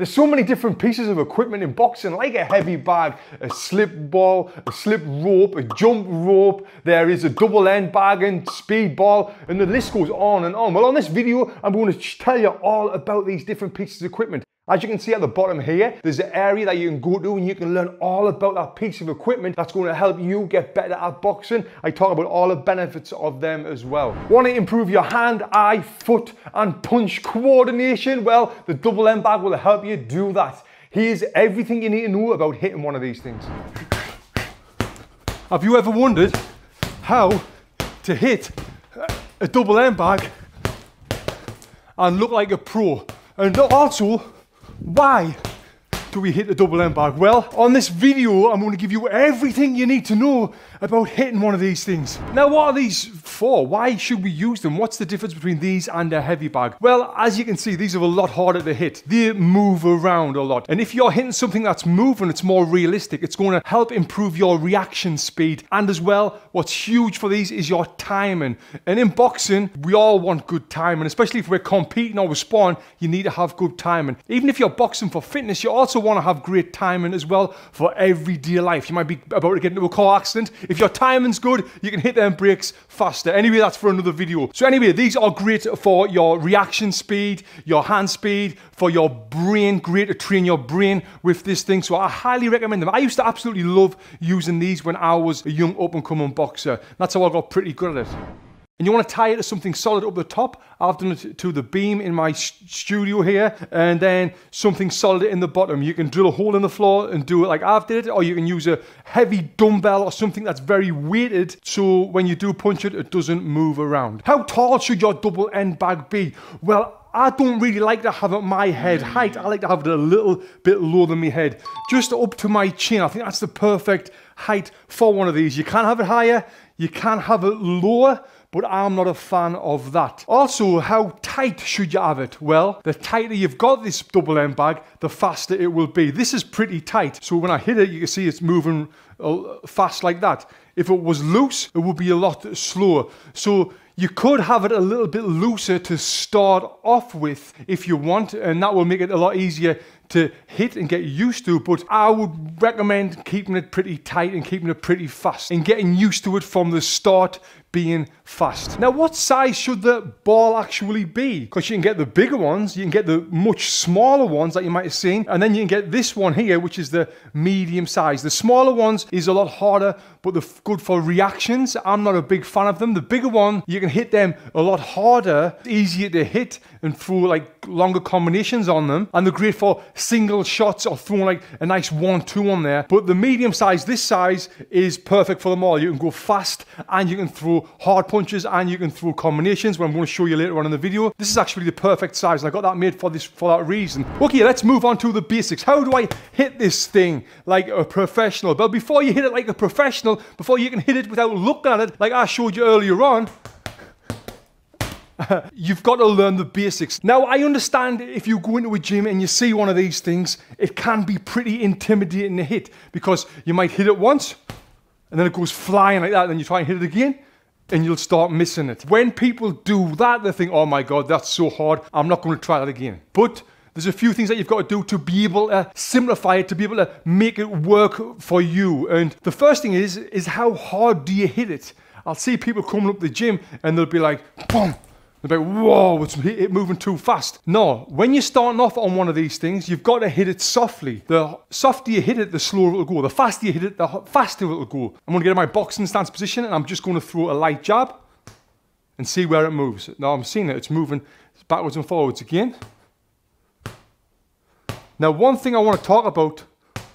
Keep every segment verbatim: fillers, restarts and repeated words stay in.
There's so many different pieces of equipment in boxing, like a heavy bag, a slip ball, a slip rope, a jump rope, there is a double end bag and speed ball, and the list goes on and on. Well, on this video, I'm going to tell you all about these different pieces of equipment. As you can see at the bottom here, there's an area that you can go to and you can learn all about that piece of equipment that's going to help you get better at boxing. I talk about all the benefits of them as well. Want to improve your hand, eye, foot and punch coordination? Well, the double end bag will help you do that. Here's everything you need to know about hitting one of these things. Have you ever wondered how to hit a double end bag and look like a pro? And also, why do we hit the double end bag? Well, on this video, I'm going to give you everything you need to know about hitting one of these things. Now, what are these for? Why should we use them? What's the difference between these and a heavy bag? Well, as you can see, these are a lot harder to hit. They move around a lot. And if you're hitting something that's moving, it's more realistic. It's going to help improve your reaction speed. And as well, what's huge for these is your timing. And in boxing, we all want good timing, especially if we're competing or we're sparring, you need to have good timing. Even if you're boxing for fitness, you also Also want to have great timing as well for everyday life. You might be about to get into a car accident. If your timing's good, you can hit them brakes faster. Anyway, that's for another video. So anyway, these are great for your reaction speed, your hand speed, for your brain. Great to train your brain with this thing. So I highly recommend them. I used to absolutely love using these when I was a young up-and-coming boxer. That's how I got pretty good at it. And you want to tie it to something solid up the top. I've done it to the beam in my studio here, and then something solid in the bottom. You can drill a hole in the floor and do it like I've did it, or you can use a heavy dumbbell or something that's very weighted, so when you do punch it, it doesn't move around. How tall should your double end bag be? Well, I don't really like to have it at my head height. I like to have it a little bit lower than my head, just up to my chin. I think that's the perfect height for one of these. You can have it higher, you can have it lower, but I'm not a fan of that. Also, how tight should you have it? Well, the tighter you've got this double end bag, the faster it will be. This is pretty tight. So when I hit it, you can see it's moving fast like that. If it was loose, it would be a lot slower. So you could have it a little bit looser to start off with if you want, and that will make it a lot easier to hit and get used to, but I would recommend keeping it pretty tight and keeping it pretty fast and getting used to it from the start being fast. Now, what size should the ball actually be? Because you can get the bigger ones, you can get the much smaller ones that you might have seen, and then you can get this one here, which is the medium size. The smaller ones is a lot harder, but they're good for reactions. I'm not a big fan of them. The bigger one, you can hit them a lot harder, easier to hit and throw like longer combinations on them, and they're great for single shots or throwing like a nice one two on there. But the medium size, this size, is perfect for them all. You can go fast and you can throw hard punches and you can throw combinations, where I'm going to show you later on in the video. This is actually the perfect size, and I got that made for this for that reason. Okay, let's move on to the basics. How do I hit this thing like a professional? But before you hit it like a professional, before you can hit it without looking at it, like I showed you earlier on, you've got to learn the basics. Now, I understand if you go into a gym and you see one of these things, it can be pretty intimidating to hit, because you might hit it once and then it goes flying like that, and then you try and hit it again and you'll start missing it. When people do that, they think, oh my God, that's so hard, I'm not going to try that again. But there's a few things that you've got to do to be able to simplify it, to be able to make it work for you. And the first thing is, is how hard do you hit it? I'll see people coming up the gym and they'll be like, boom. They're like, whoa, it's it moving too fast. No, when you're starting off on one of these things, you've got to hit it softly. The softer you hit it, the slower it'll go. The faster you hit it, the faster it'll go. I'm going to get in my boxing stance position and I'm just going to throw a light jab and see where it moves. Now I'm seeing it, it's moving backwards and forwards again. Now, one thing I want to talk about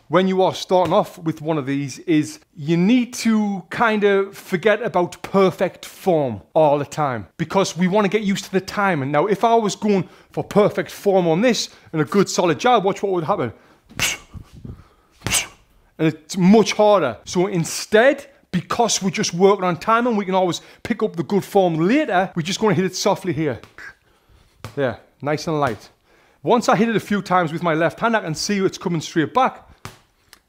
when you are starting off with one of these is you need to kind of forget about perfect form all the time, because we want to get used to the timing. Now, if I was going for perfect form on this and a good solid jab, watch what would happen. And it's much harder. So instead, because we're just working on timing, we can always pick up the good form later. We're just going to hit it softly here. Yeah, nice and light. Once I hit it a few times with my left hand, I can see it's coming straight back.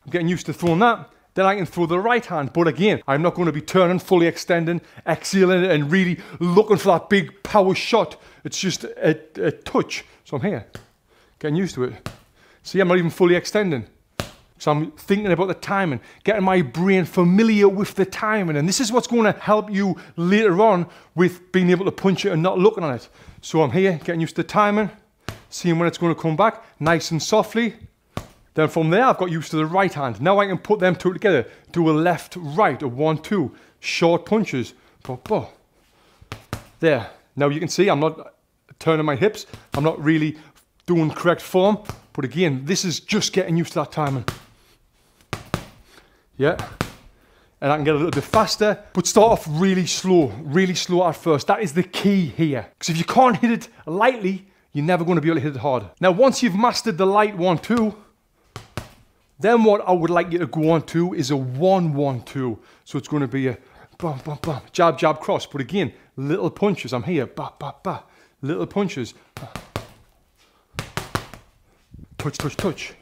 I'm getting used to throwing that. Then I can throw the right hand. But again, I'm not going to be turning, fully extending, exhaling, and really looking for that big power shot. It's just a, a touch. So I'm here, getting used to it. See, I'm not even fully extending. So I'm thinking about the timing, getting my brain familiar with the timing. And this is what's going to help you later on with being able to punch it and not looking at it. So I'm here, getting used to the timing, seeing when it's going to come back, nice and softly. Then from there, I've got used to the right hand. Now I can put them two together, do a left, right, a one, two, short punches. There. Now you can see I'm not turning my hips. I'm not really doing correct form. But again, this is just getting used to that timing. Yeah, and I can get a little bit faster, but start off really slow, really slow at first. That is the key here. Because if you can't hit it lightly, you're never going to be able to hit it hard. Now, once you've mastered the light one, two, then what I would like you to go on to is a one, one, two. So it's going to be a bam, bam, bam, jab, jab, cross. But again, little punches. I'm here, ba, ba, ba, little punches. Touch, touch, touch.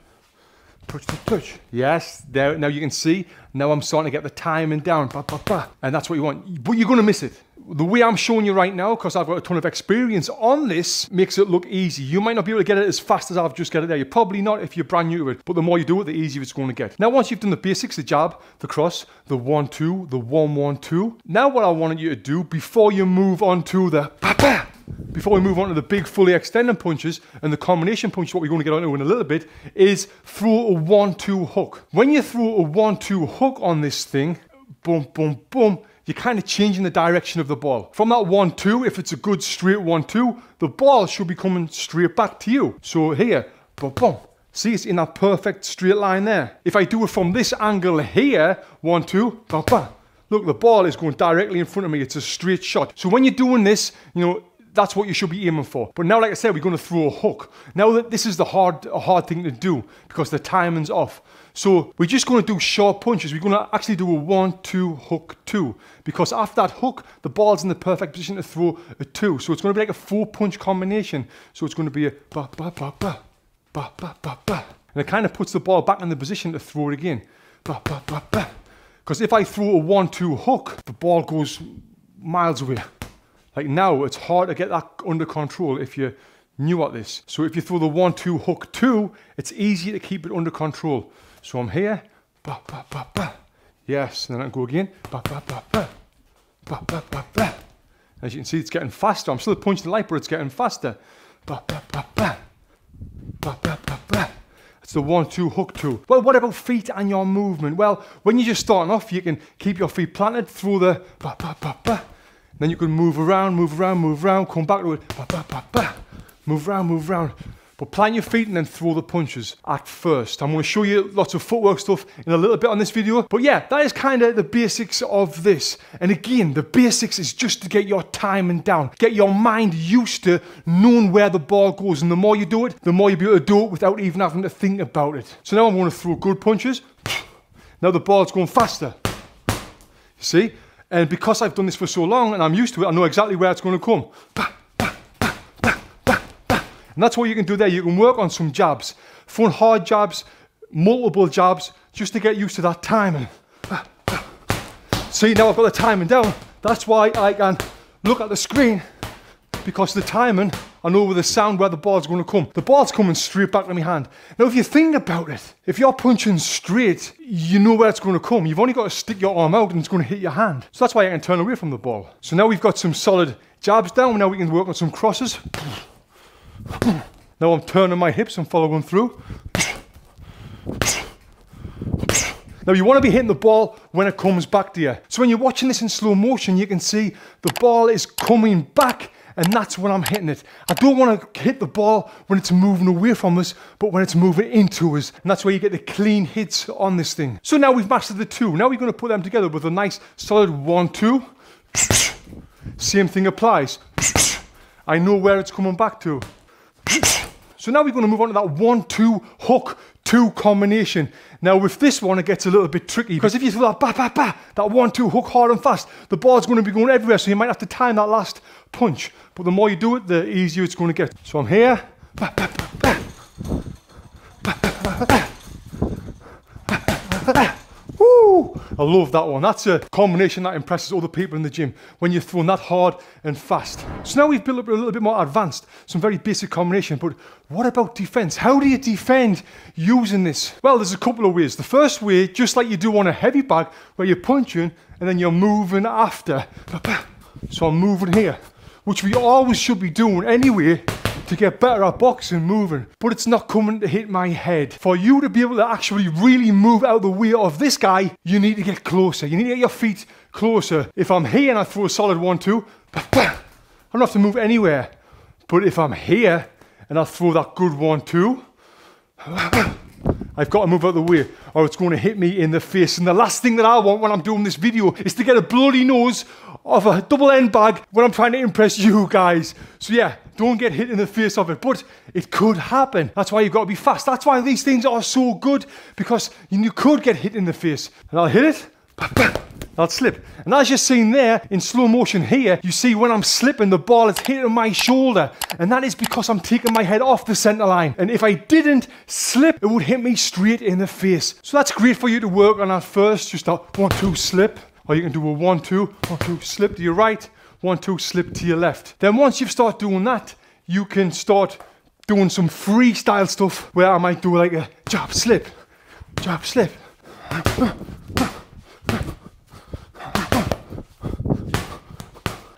Touch, touch, touch. Yes, there, now you can see, now I'm starting to get the timing down, bah, bah, bah. And that's what you want, but you're gonna miss it. The way I'm showing you right now, because I've got a ton of experience on this, makes it look easy. You might not be able to get it as fast as I've just got it there. You're probably not if you're brand new to it, but the more you do it, the easier it's gonna get. Now, once you've done the basics, the jab, the cross, the one, two, the one, one, two, now what I wanted you to do before you move on to the bah, bah, before we move on to the big fully extending punches and the combination punches, what we're going to get onto in a little bit, is throw a one two hook. When you throw a one two hook on this thing, boom, boom, boom, you're kind of changing the direction of the ball. From that one two, if it's a good straight one two, the ball should be coming straight back to you. So here, boom, boom. See, it's in that perfect straight line there. If I do it from this angle here, one two, bam, bam. Look, the ball is going directly in front of me. It's a straight shot. So when you're doing this, you know, that's what you should be aiming for. But now, like I said, we're gonna throw a hook. Now that this is the hard, a hard thing to do because the timing's off. So we're just gonna do short punches. We're gonna actually do a one, two, hook, two. Because after that hook, the ball's in the perfect position to throw a two. So it's gonna be like a four punch combination. So it's gonna be a ba, ba, ba, ba, ba, ba, ba, ba. And it kind of puts the ball back in the position to throw it again. Ba, ba, ba, ba. Because if I throw a one, two hook, the ball goes miles away. Like now, it's hard to get that under control if you're new at this. So if you throw the one, two, hook, two, it's easier to keep it under control. So I'm here, ba, ba, ba, ba. Yes, and then I go again, ba, ba, ba, ba, ba, ba, ba, ba. As you can see, it's getting faster. I'm still punching the light, but it's getting faster. Ba, ba, ba, ba, ba, ba, ba, ba. It's the one, two, hook, two. Well, what about feet and your movement? Well, when you're just starting off, you can keep your feet planted through the ba, ba, ba, ba. Then you can move around, move around, move around, come back to it, ba, ba, ba, ba. Move around, move around. But plant your feet and then throw the punches at first. I'm gonna show you lots of footwork stuff in a little bit on this video. But yeah, that is kind of the basics of this. And again, the basics is just to get your timing down, get your mind used to knowing where the ball goes. And the more you do it, the more you'll be able to do it without even having to think about it. So now I'm gonna throw good punches. Now the ball's going faster, you see? And because I've done this for so long and I'm used to it, I know exactly where it's going to come. Bah, bah, bah, bah, bah, bah. And that's what you can do there. You can work on some jabs, fun hard jabs, multiple jabs, just to get used to that timing. Bah, bah. See, now I've got the timing down. That's why I can look at the screen, because the timing, I know with the sound where the ball's going to come. The ball's coming straight back to my hand. Now, if you think about it, if you're punching straight, you know where it's going to come. You've only got to stick your arm out and it's going to hit your hand. So that's why I can turn away from the ball. So now we've got some solid jabs down. Now we can work on some crosses. Now I'm turning my hips and following through. Now you want to be hitting the ball when it comes back to you. So when you're watching this in slow motion, you can see the ball is coming back. And that's when I'm hitting it. I don't want to hit the ball when it's moving away from us, but when it's moving into us. And that's where you get the clean hits on this thing. So now we've mastered the two. Now we're going to put them together with a nice solid one, two. Same thing applies. I know where it's coming back to. So now we're going to move on to that one, two, hook, two combination. Now with this one, it gets a little bit tricky because if you throw that ba, ba, ba, that one, two, hook hard and fast, the ball's going to be going everywhere. So you might have to time that last punch. But the more you do it, the easier it's going to get. So I'm here. Ba, ba, ba, ba. Ba, ba, ba, ba, ba. Ba, ba, ba, ba. Woo! I love that one. That's a combination that impresses other people in the gym when you're throwing that hard and fast. So now we've built up a little bit more advanced, some very basic combination, but what about defense? How do you defend using this? Well, there's a couple of ways. The first way, just like you do on a heavy bag, where you're punching and then you're moving after. So I'm moving here, which we always should be doing anyway to get better at boxing moving, but it's not coming to hit my head. For you to be able to actually really move out the way of this guy, you need to get closer. You need to get your feet closer. If I'm here and I throw a solid one, two, I don't have to move anywhere. But if I'm here and I throw that good one, two, I've got to move out the way or it's going to hit me in the face. And the last thing that I want when I'm doing this video is to get a bloody nose of a double end bag when I'm trying to impress you guys. So yeah, don't get hit in the face of it, but it could happen. That's why you've got to be fast. That's why these things are so good, because you could get hit in the face. And I'll hit it, I'll slip. And as you're seeing there in slow motion here, you see when I'm slipping, the ball is hitting my shoulder. And that is because I'm taking my head off the center line. And if I didn't slip, it would hit me straight in the face. So that's great for you to work on at first. Just a one, two, slip. Or you can do a one, two, one, two, slip to your right, one, two, slip to your left. Then once you start doing that, you can start doing some freestyle stuff where I might do like a jab, slip, jab, slip. And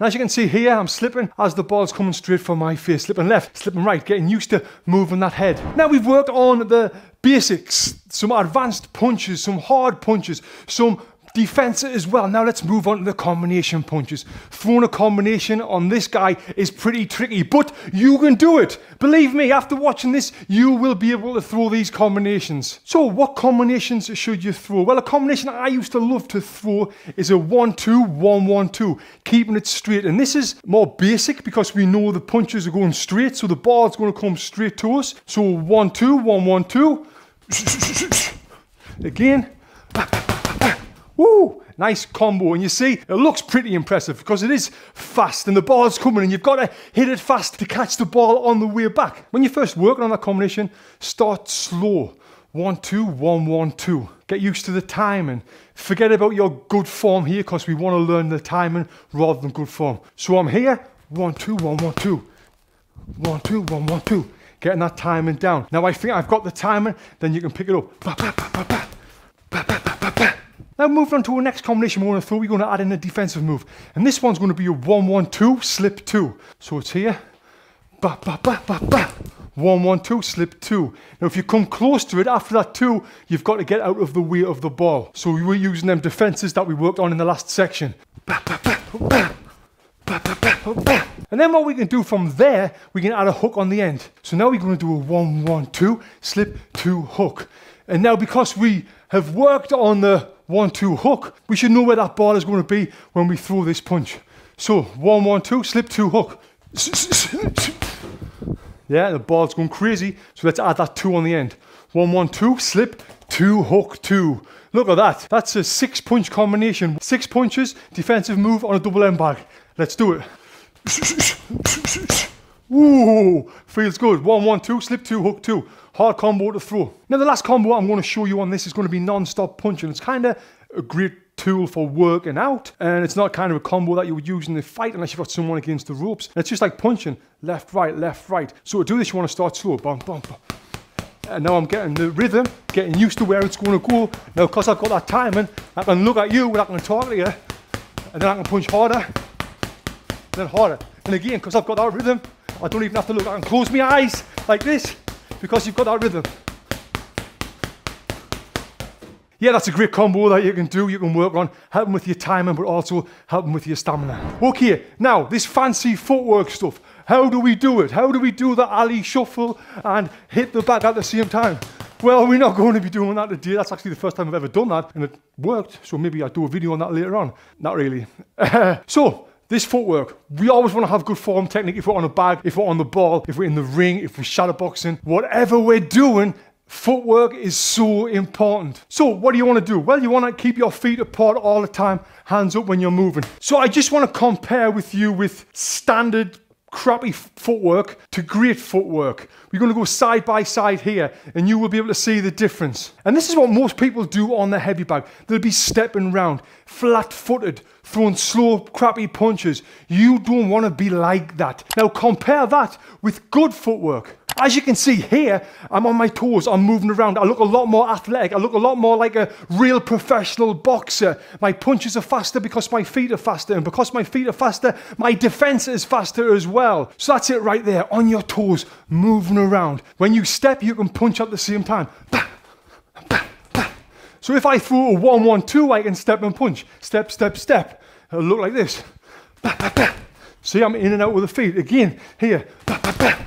as you can see here, I'm slipping as the ball's coming straight from my face. Slipping left, slipping right, getting used to moving that head. Now we've worked on the basics, some advanced punches, some hard punches, some defense as well. Now let's move on to the combination punches. Throwing a combination on this guy is pretty tricky, but you can do it. Believe me, after watching this, you will be able to throw these combinations. So what combinations should you throw? Well, a combination I used to love to throw is a one two, one one two, keeping it straight. And this is more basic because we know the punches are going straight, so the ball's going to come straight to us. So one two, one one two. Again. Woo! Nice combo, and you see, it looks pretty impressive because it is fast and the ball's coming and you've got to hit it fast to catch the ball on the way back. When you're first working on that combination, start slow. One, two, one, one, two. Get used to the timing. Forget about your good form here because we want to learn the timing rather than good form. So I'm here, one, two, one, one, two. One, two, one, one, two. Getting that timing down. Now I think I've got the timing, then you can pick it up. Ba, ba, ba, ba, ba. Ba, ba, ba, ba, ba. Now moving on to our next combination we're going to throw, we're going to add in a defensive move. And this one's going to be a one one two, slip two. So it's here, ba ba ba ba ba, one one two, slip two. Now if you come close to it after that two, you've got to get out of the way of the ball. So we were using them defenses that we worked on in the last section. Ba ba ba ba, ba ba ba ba. And then what we can do from there, we can add a hook on the end. So now we're going to do a one one two, slip two hook. And now because we have worked on the one two hook, we should know where that ball is going to be when we throw this punch. So, one one two, slip two hook. Yeah, the ball's going crazy, so let's add that two on the end. one one two, slip two hook two. Look at that. That's a six punch combination. Six punches, defensive move on a double end bag. Let's do it. Ooh, feels good. one one two, slip two hook two. Hard combo to throw. Now the last combo I'm going to show you on this is going to be non-stop punching. It's kind of a great tool for working out, and it's not kind of a combo that you would use in the fight unless you've got someone against the ropes. And it's just like punching left, right, left, right. So to do this, you want to start slow. Bum, bum, bum. And now I'm getting the rhythm, getting used to where it's going to go. Now, because I've got that timing, I can look at you and I can talk to you, and then I can punch harder, and then harder. And again, because I've got that rhythm, I don't even have to look. I can close my eyes like this, because you've got that rhythm. Yeah, that's a great combo that you can do, you can work on, helping with your timing, but also helping with your stamina. Okay, now, this fancy footwork stuff. How do we do it? How do we do the alley shuffle and hit the back at the same time? Well, we're not going to be doing that today. That's actually the first time I've ever done that, and it worked, so maybe I'll do a video on that later on. Not really. So, this footwork, we always want to have good form technique if we're on a bag, if we're on the ball, if we're in the ring, if we're shadow boxing, whatever we're doing, footwork is so important. So what do you want to do? Well, you want to keep your feet apart all the time, hands up when you're moving. So I just want to compare with you with standard crappy footwork to great footwork. We're going to go side by side here and you will be able to see the difference. And this is what most people do on the heavy bag. They'll be stepping round, flat footed, throwing slow crappy punches. You don't want to be like that. Now compare that with good footwork. As you can see here, I'm on my toes, I'm moving around, I look a lot more athletic, I look a lot more like a real professional boxer. My punches are faster because my feet are faster, and because my feet are faster, my defense is faster as well. So that's it right there, on your toes, moving around. When you step, you can punch at the same time. Bah, bah, bah. So if I throw a one one two, I can step and punch. Step, step, step. It'll look like this. Bah, bah, bah. See, I'm in and out with the feet. Again, here. Bah, bah, bah.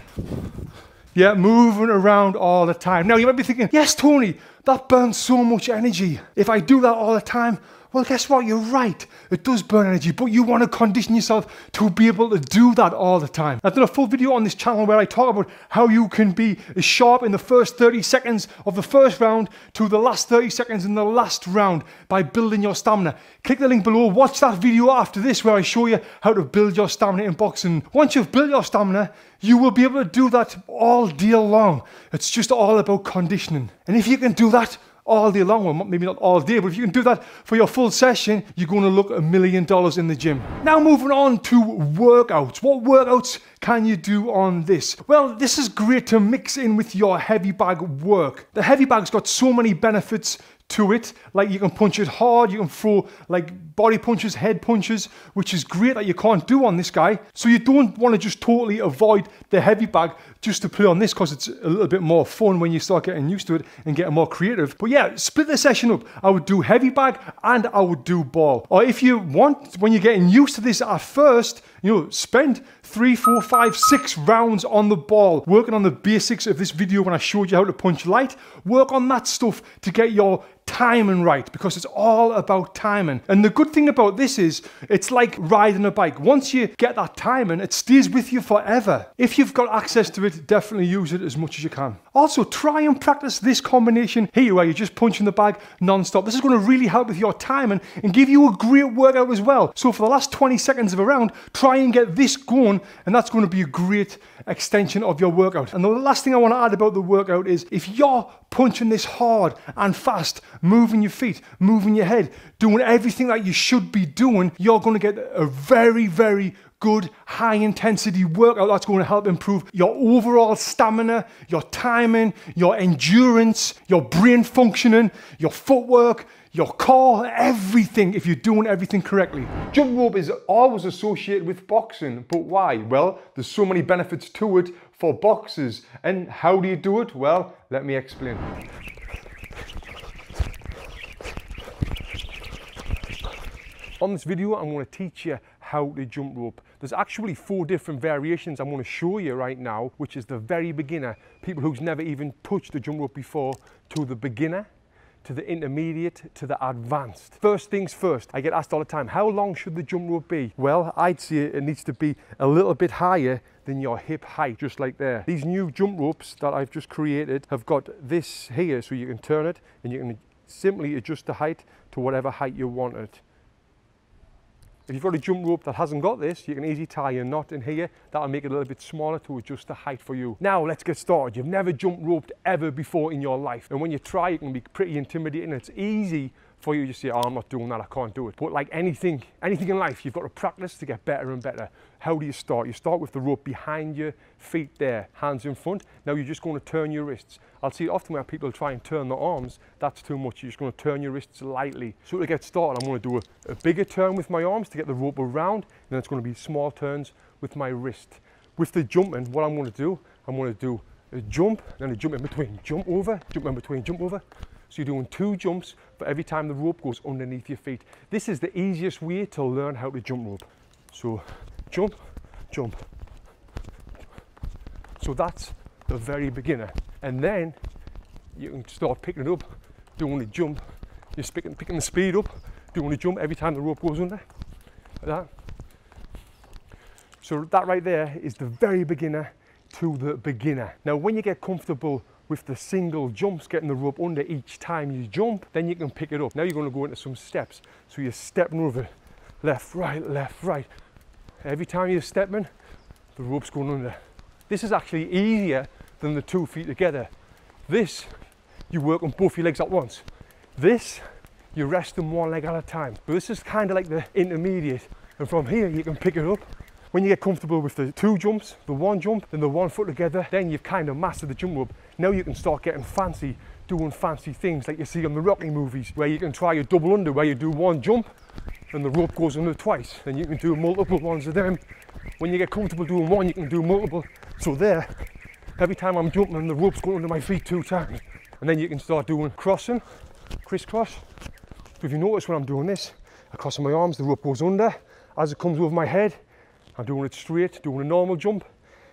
Yeah, moving around all the time. Now you might be thinking, yes, Tony, that burns so much energy. If I do that all the time, well, guess what? You're right. It does burn energy, but you want to condition yourself to be able to do that all the time. I've done a full video on this channel where I talk about how you can be as sharp in the first thirty seconds of the first round to the last thirty seconds in the last round by building your stamina. Click the link below, watch that video after this where I show you how to build your stamina in boxing. Once you've built your stamina, you will be able to do that all day long. It's just all about conditioning. And if you can do that all day long, well, maybe not all day, but if you can do that for your full session, you're going to look a million dollars in the gym. Now moving on to workouts. What workouts can you do on this? Well, this is great to mix in with your heavy bag work. The heavy bag's got so many benefits to it, like you can punch it hard, you can throw like body punches, head punches, which is great that you can't do on this guy. So you don't want to just totally avoid the heavy bag just to play on this, because it's a little bit more fun when you start getting used to it and getting more creative. But yeah, split the session up. I would do heavy bag and I would do ball. Or if you want, when you're getting used to this at first, you know, spend three, four, five, six rounds on the ball, working on the basics of this video when I showed you how to punch light. Work on that stuff to get your timing right, because it's all about timing. And the good thing about this is it's like riding a bike. Once you get that timing, it stays with you forever. If you've got access to it, definitely use it as much as you can. Also, try and practice this combination here where you're just punching the bag non-stop. This is going to really help with your timing and give you a great workout as well. So for the last twenty seconds of a round, try and get this going, and that's going to be a great extension of your workout. And the last thing I want to add about the workout is if you're punching this hard and fast, moving your feet, moving your head, doing everything that you should be doing, you're going to get a very, very good high intensity workout that's going to help improve your overall stamina, your timing, your endurance, your brain functioning, your footwork, your core, everything, if you're doing everything correctly. Jump rope is always associated with boxing, but why? Well, there's so many benefits to it for boxers. And how do you do it? Well, let me explain. On this video, I'm going to teach you how to jump rope. There's actually four different variations I'm going to show you right now, which is the very beginner, people who's never even touched the jump rope before, to the beginner, to the intermediate, to the advanced. First things first, I get asked all the time, how long should the jump rope be? Well, I'd say it needs to be a little bit higher than your hip height, just like there. These new jump ropes that I've just created have got this here, so you can turn it and you can simply adjust the height to whatever height you want it. If you've got a jump rope that hasn't got this, you can easily tie a knot in here. That'll make it a little bit smaller to adjust the height for you. Now, let's get started. You've never jump roped ever before in your life. And when you try, it can be pretty intimidating. It's easy for you to say, oh, I'm not doing that, I can't do it. But like anything, anything in life, you've got to practice to get better and better. How do you start? You start with the rope behind your feet there, hands in front. Now you're just going to turn your wrists. I'll see it often where people try and turn their arms. That's too much. You're just going to turn your wrists lightly. So to get started, I'm going to do a, a bigger turn with my arms to get the rope around. And then it's going to be small turns with my wrist. With the jumping, what I'm going to do, I'm going to do a jump, then a jump in between, jump over, jump in between, jump over. So you're doing two jumps for every time the rope goes underneath your feet. This is the easiest way to learn how to jump rope. So jump, jump. So that's the very beginner. And then you can start picking it up, doing the jump. You're picking, picking the speed up, doing the jump every time the rope goes under, like that. So that right there is the very beginner to the beginner. Now, when you get comfortable with the single jumps, getting the rope under each time you jump, then you can pick it up. Now you're going to go into some steps. So you're stepping over, left, right, left, right. Every time you're stepping, the rope's going under. This is actually easier than the two feet together. This, you work on both your legs at once. This, you rest them one leg at a time. But this is kind of like the intermediate. And from here, you can pick it up. When you get comfortable with the two jumps, the one jump, and the one foot together, then you've kind of mastered the jump rope. Now you can start getting fancy, doing fancy things like you see on the Rocky movies, where you can try a double under, where you do one jump, and the rope goes under twice. Then you can do multiple ones of them. When you get comfortable doing one, you can do multiple. So there, every time I'm jumping, the rope's going under my feet two times. And then you can start doing crossing, crisscross. So if you notice when I'm doing this, I cross my arms, the rope goes under. As it comes over my head, I'm doing it straight, doing a normal jump,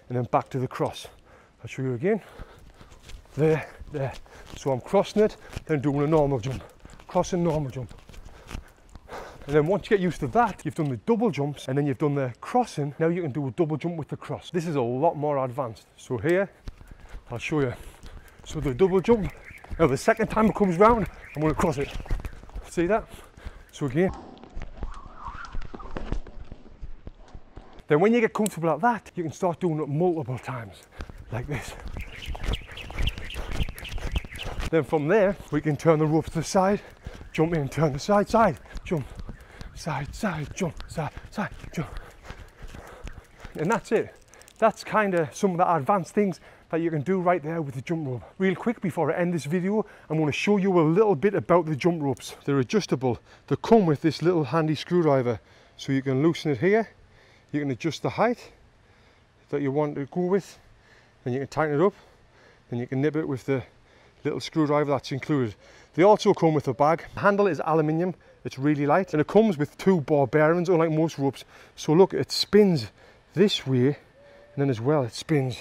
and then back to the cross. I'll show you again. There, there. So I'm crossing it, then doing a normal jump. Crossing, normal jump. And then once you get used to that, you've done the double jumps and then you've done the crossing. Now you can do a double jump with the cross. This is a lot more advanced. So here, I'll show you. So the double jump, now the second time it comes round, I'm gonna cross it. See that? So again. Then when you get comfortable at that, you can start doing it multiple times, like this. Then from there, we can turn the rope to the side, jump in, turn the side, side, jump. Side, side, jump, side, side, jump. And that's it. That's kind of some of the advanced things that you can do right there with the jump rope. Real quick, before I end this video, I'm going to show you a little bit about the jump ropes. They're adjustable. They come with this little handy screwdriver. So you can loosen it here. You can adjust the height that you want to go with. Then you can tighten it up. Then you can nip it with the little screwdriver that's included. They also come with a bag. The handle is aluminium. It's really light, and it comes with two ball bearings, unlike most ropes. So look, it spins this way, and then as well it spins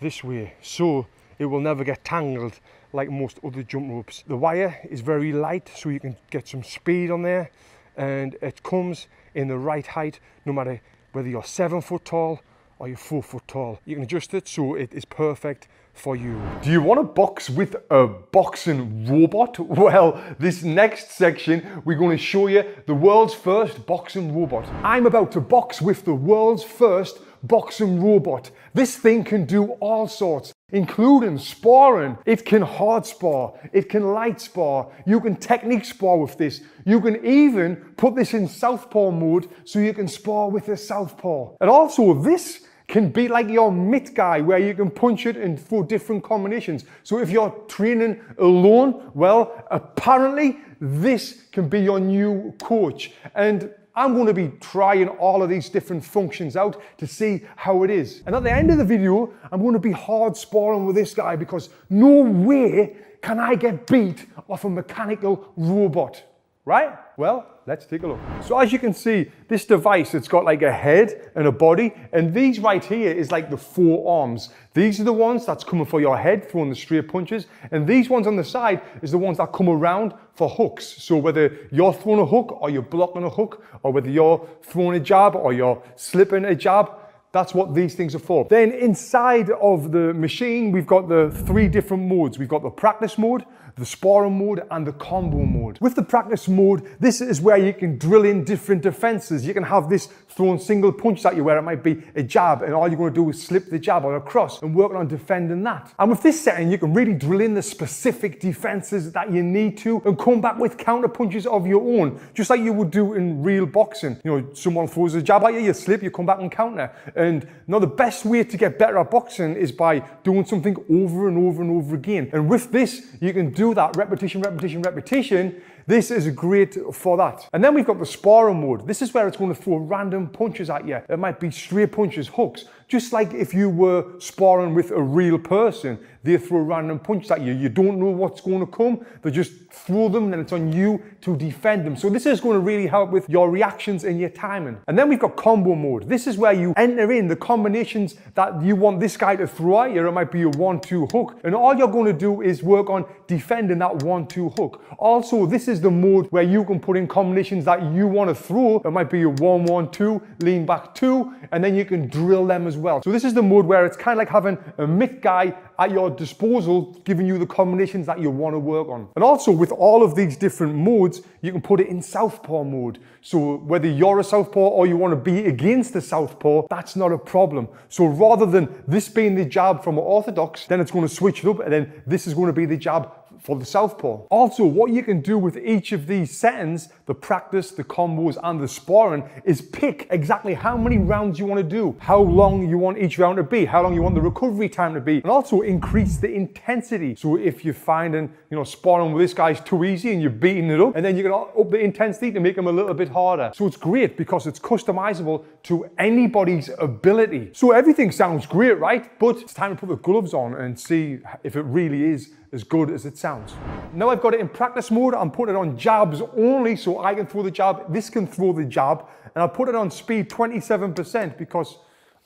this way, so it will never get tangled like most other jump ropes. The wire is very light, so you can get some speed on there, and it comes in the right height, no matter whether you're seven foot tall or you're four foot tall. You can adjust it so it is perfect for you. Do you want to box with a boxing robot? Well, this next section, we're going to show you the world's first boxing robot. I'm about to box with the world's first boxing robot. This thing can do all sorts, including sparring. It can hard spar, it can light spar, you can technique spar with this. You can even put this in southpaw mode so you can spar with a southpaw. And also this can be like your mitt guy, where you can punch it and throw different combinations. So if you're training alone, well, apparently this can be your new coach. And I'm going to be trying all of these different functions out to see how it is. And at the end of the video, I'm going to be hard sparring with this guy, because no way can I get beat off a mechanical robot, right? Well, let's take a look. So as you can see, this device, it's got like a head and a body, and these right here is like the forearms. These are the ones that's coming for your head, throwing the straight punches, and these ones on the side is the ones that come around for hooks. So whether you're throwing a hook or you're blocking a hook, or whether you're throwing a jab or you're slipping a jab, that's what these things are for. Then inside of the machine, we've got the three different modes. We've got the practice mode, the sparring mode, and the combo mode. With the practice mode, this is where you can drill in different defenses. You can have this thrown single punch at you, where it might be a jab, and all you're gonna do is slip the jab or a cross and work on defending that. And with this setting, you can really drill in the specific defenses that you need to, and come back with counter punches of your own, just like you would do in real boxing. You know, someone throws a jab at you, you slip, you come back and counter. And now the best way to get better at boxing is by doing something over and over and over again. And with this, you can do that repetition, repetition, repetition. This is great for that. And then we've got the sparring mode. This is where it's going to throw random punches at you. It might be straight punches, hooks. Just like if you were sparring with a real person, they throw random punches at you. You don't know what's going to come. They just throw them, and it's on you to defend them. So this is going to really help with your reactions and your timing. And then we've got combo mode. This is where you enter in the combinations that you want this guy to throw at you. It might be a one two hook. And all you're going to do is work on defending that one two hook. Also, this is is the mode where you can put in combinations that you want to throw. It might be your one one two, lean back two, and then you can drill them as well. So this is the mode where it's kind of like having a mitt guy at your disposal, giving you the combinations that you want to work on. And also with all of these different modes, you can put it in southpaw mode. So whether you're a southpaw or you want to be against the southpaw, that's not a problem. So rather than this being the jab from an orthodox, then it's going to switch it up and then this is going to be the jab for the southpaw. Also, what you can do with each of these settings, the practice, the combos, and the sparring, is pick exactly how many rounds you want to do, how long you want each round to be, how long you want the recovery time to be, and also increase the intensity. So if you're finding, you know, sparring with this guy's too easy and you're beating it up, and then you can up the intensity to make them a little bit harder. So it's great because it's customizable to anybody's ability. So everything sounds great, right? But it's time to put the gloves on and see if it really is as good as it sounds. Now I've got it in practice mode. I'm putting it on jabs only, so I can throw the jab, this can throw the jab, and I'll put it on speed twenty-seven percent because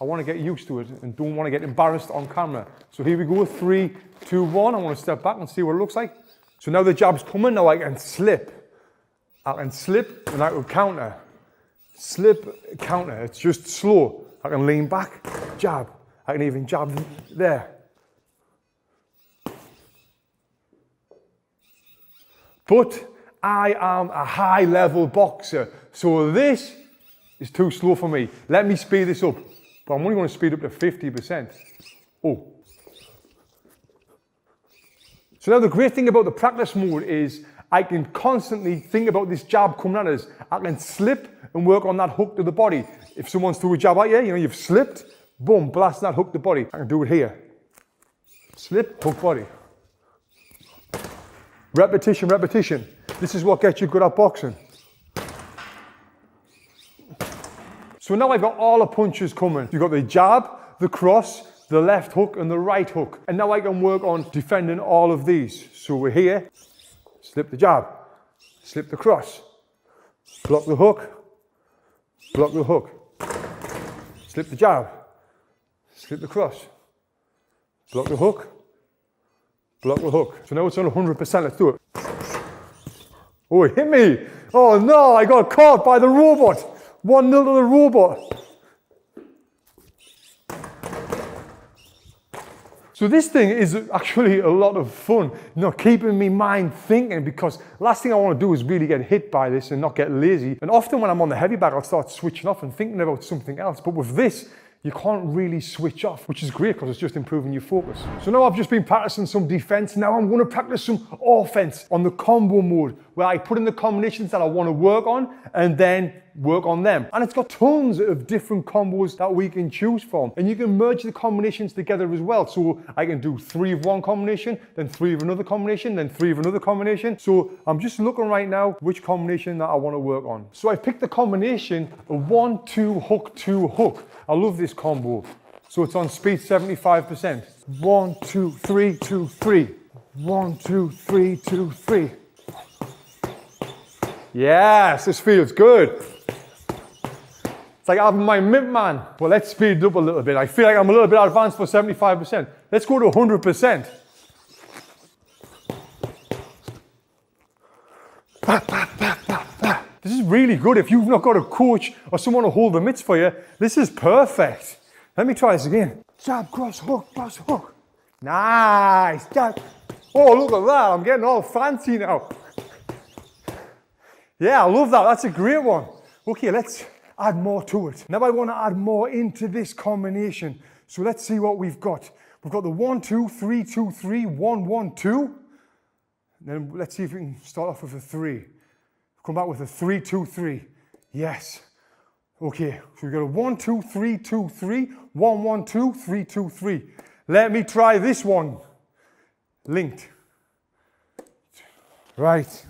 I want to get used to it and don't want to get embarrassed on camera. So here we go, three, two, one. I want to step back and see what it looks like. So now the jab's coming, now I can slip. I can slip and I can counter. Slip, counter, it's just slow. I can lean back, jab. I can even jab there. But I am a high level boxer, so this is too slow for me. Let me speed this up, but I'm only going to speed up to fifty percent. Oh. So now the great thing about the practice mode is I can constantly think about this jab coming at us. I can slip and work on that hook to the body. If someone's threw a jab at you, you know, you've slipped, boom, blast that hook to the body. I can do it here. Slip, hook body. Repetition, repetition. This is what gets you good at boxing. So now I've got all the punches coming. You've got the jab, the cross, the left hook, and the right hook. And now I can work on defending all of these. So we're here, slip the jab, slip the cross, block the hook, block the hook, slip the jab, slip the cross, block the hook, block the hook. So now it's on one hundred percent, let's do it. Oh, it hit me. Oh no, I got caught by the robot. one nil to the robot. So this thing is actually a lot of fun, you know, keeping me mind thinking, because last thing I want to do is really get hit by this and not get lazy. And often when I'm on the heavy bag, I'll start switching off and thinking about something else. But with this, you can't really switch off, which is great because it's just improving your focus. So now I've just been practicing some defense. Now I'm going to practice some offense on the combo mode, where I put in the combinations that I want to work on and then work on them. And it's got tons of different combos that we can choose from. And you can merge the combinations together as well. So I can do three of one combination, then three of another combination, then three of another combination. So I'm just looking right now which combination that I want to work on. So I picked the combination of one, two, hook, two, hook. I love this combo. So it's on speed seventy-five percent. One, two, three, two, three. One, two, three, two, three. Yes, this feels good. It's like having my mitt man. Well, let's speed it up a little bit. I feel like I'm a little bit advanced for seventy-five percent. Let's go to one hundred percent. Bah, bah, bah, bah, bah. This is really good. If you've not got a coach or someone to hold the mitts for you, this is perfect. Let me try this again. Jab, cross, hook, cross, hook. Nice. Jab. Oh, look at that. I'm getting all fancy now. Yeah, I love that. That's a great one. Okay, let's add more to it. Now I want to add more into this combination. So let's see what we've got. We've got the one, two, three, two, three, one, one, two. Then let's see if we can start off with a three. Come back with a three, two, three. Yes. Okay. So we've got a one, two, three, two, three, one, one, two, three, two, three. Let me try this one. Linked. Right.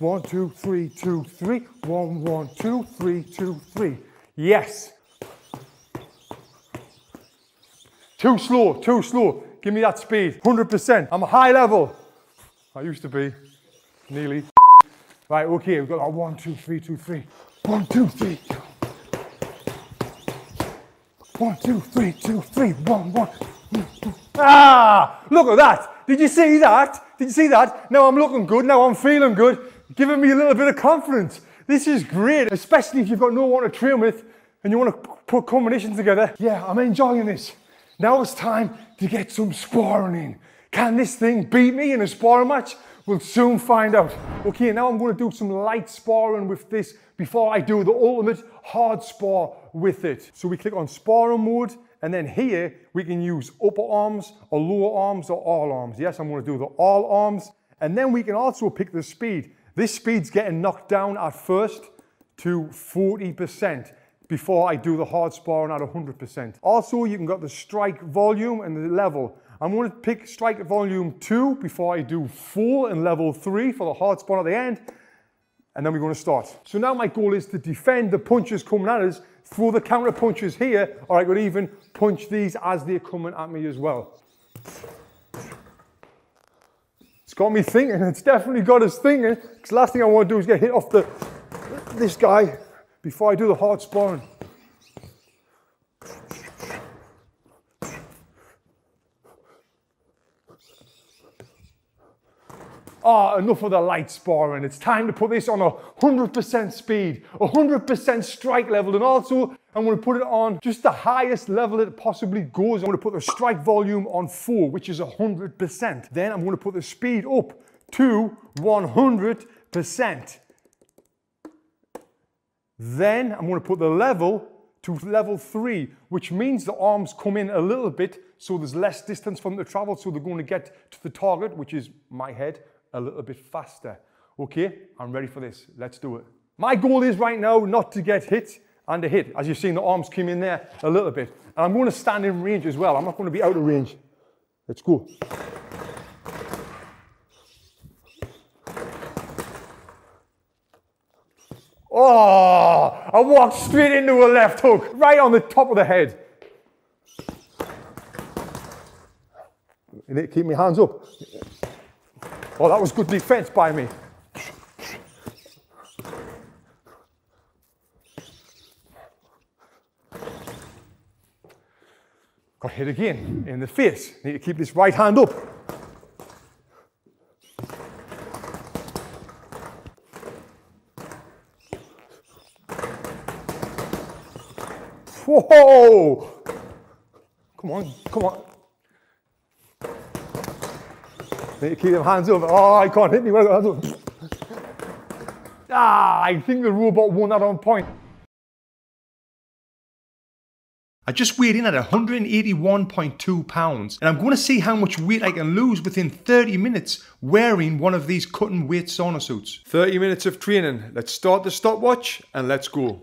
One, two, three, two, three. One, one, two, three, two, three. Yes. Too slow. Too slow. Give me that speed. one hundred percent. I'm a high level. I used to be. Nearly. Right, okay, we've got our one, two, three, two, three. One, two, three, two. One, two, three, two, three, one, one. Ah, look at that. Did you see that? Did you see that? Now I'm looking good, now I'm feeling good. giving me a little bit of confidence. This is great, especially if you've got no one to train with and you want to put combinations together. Yeah, I'm enjoying this. Now it's time to get some sparring in. Can this thing beat me in a sparring match? We'll soon find out. Okay, now I'm going to do some light sparring with this before I do the ultimate hard spar with it. So we click on sparring mode, and then here we can use upper arms or lower arms or all arms. Yes, I'm going to do the all arms. And then we can also pick the speed. This speed's getting knocked down at first to forty percent before I do the hard sparring at one hundred percent. Also, you can got the strike volume and the level. I'm going to pick strike volume two before I do four and level three for the hard spot at the end. And then we're going to start. So now my goal is to defend the punches coming at us, throw the counter punches here, or I could even punch these as they're coming at me as well. It's got me thinking. It's definitely got us thinking. Because the last thing I want to do is get hit off the this guy before I do the hard sparring. Ah, oh, enough of the light sparring. It's time to put this on a one hundred percent speed, one hundred percent strike level, and also I'm going to put it on just the highest level it possibly goes. I'm going to put the strike volume on four, which is one hundred percent. Then I'm going to put the speed up to one hundred percent. Then I'm going to put the level to level three, which means the arms come in a little bit, so there's less distance for them to travel, so they're going to get to the target, which is my head, a little bit faster. Okay, I'm ready for this. Let's do it. My goal is right now not to get hit and to hit. As you've seen, the arms came in there a little bit. And I'm going to stand in range as well. I'm not going to be out of range. Let's go. Oh, I walked straight into a left hook, right on the top of the head. Keep my hands up. Oh, that was good defense by me. Got hit again in the face. Need to keep this right hand up. Whoa! Come on, come on. Need to keep them hands up. Oh, I can't hit me. Ah, I think the robot won that on point. I just weighed in at one hundred eighty-one point two pounds, and I'm going to see how much weight I can lose within thirty minutes wearing one of these Kutting Weight sauna suits. thirty minutes of training. Let's start the stopwatch and let's go.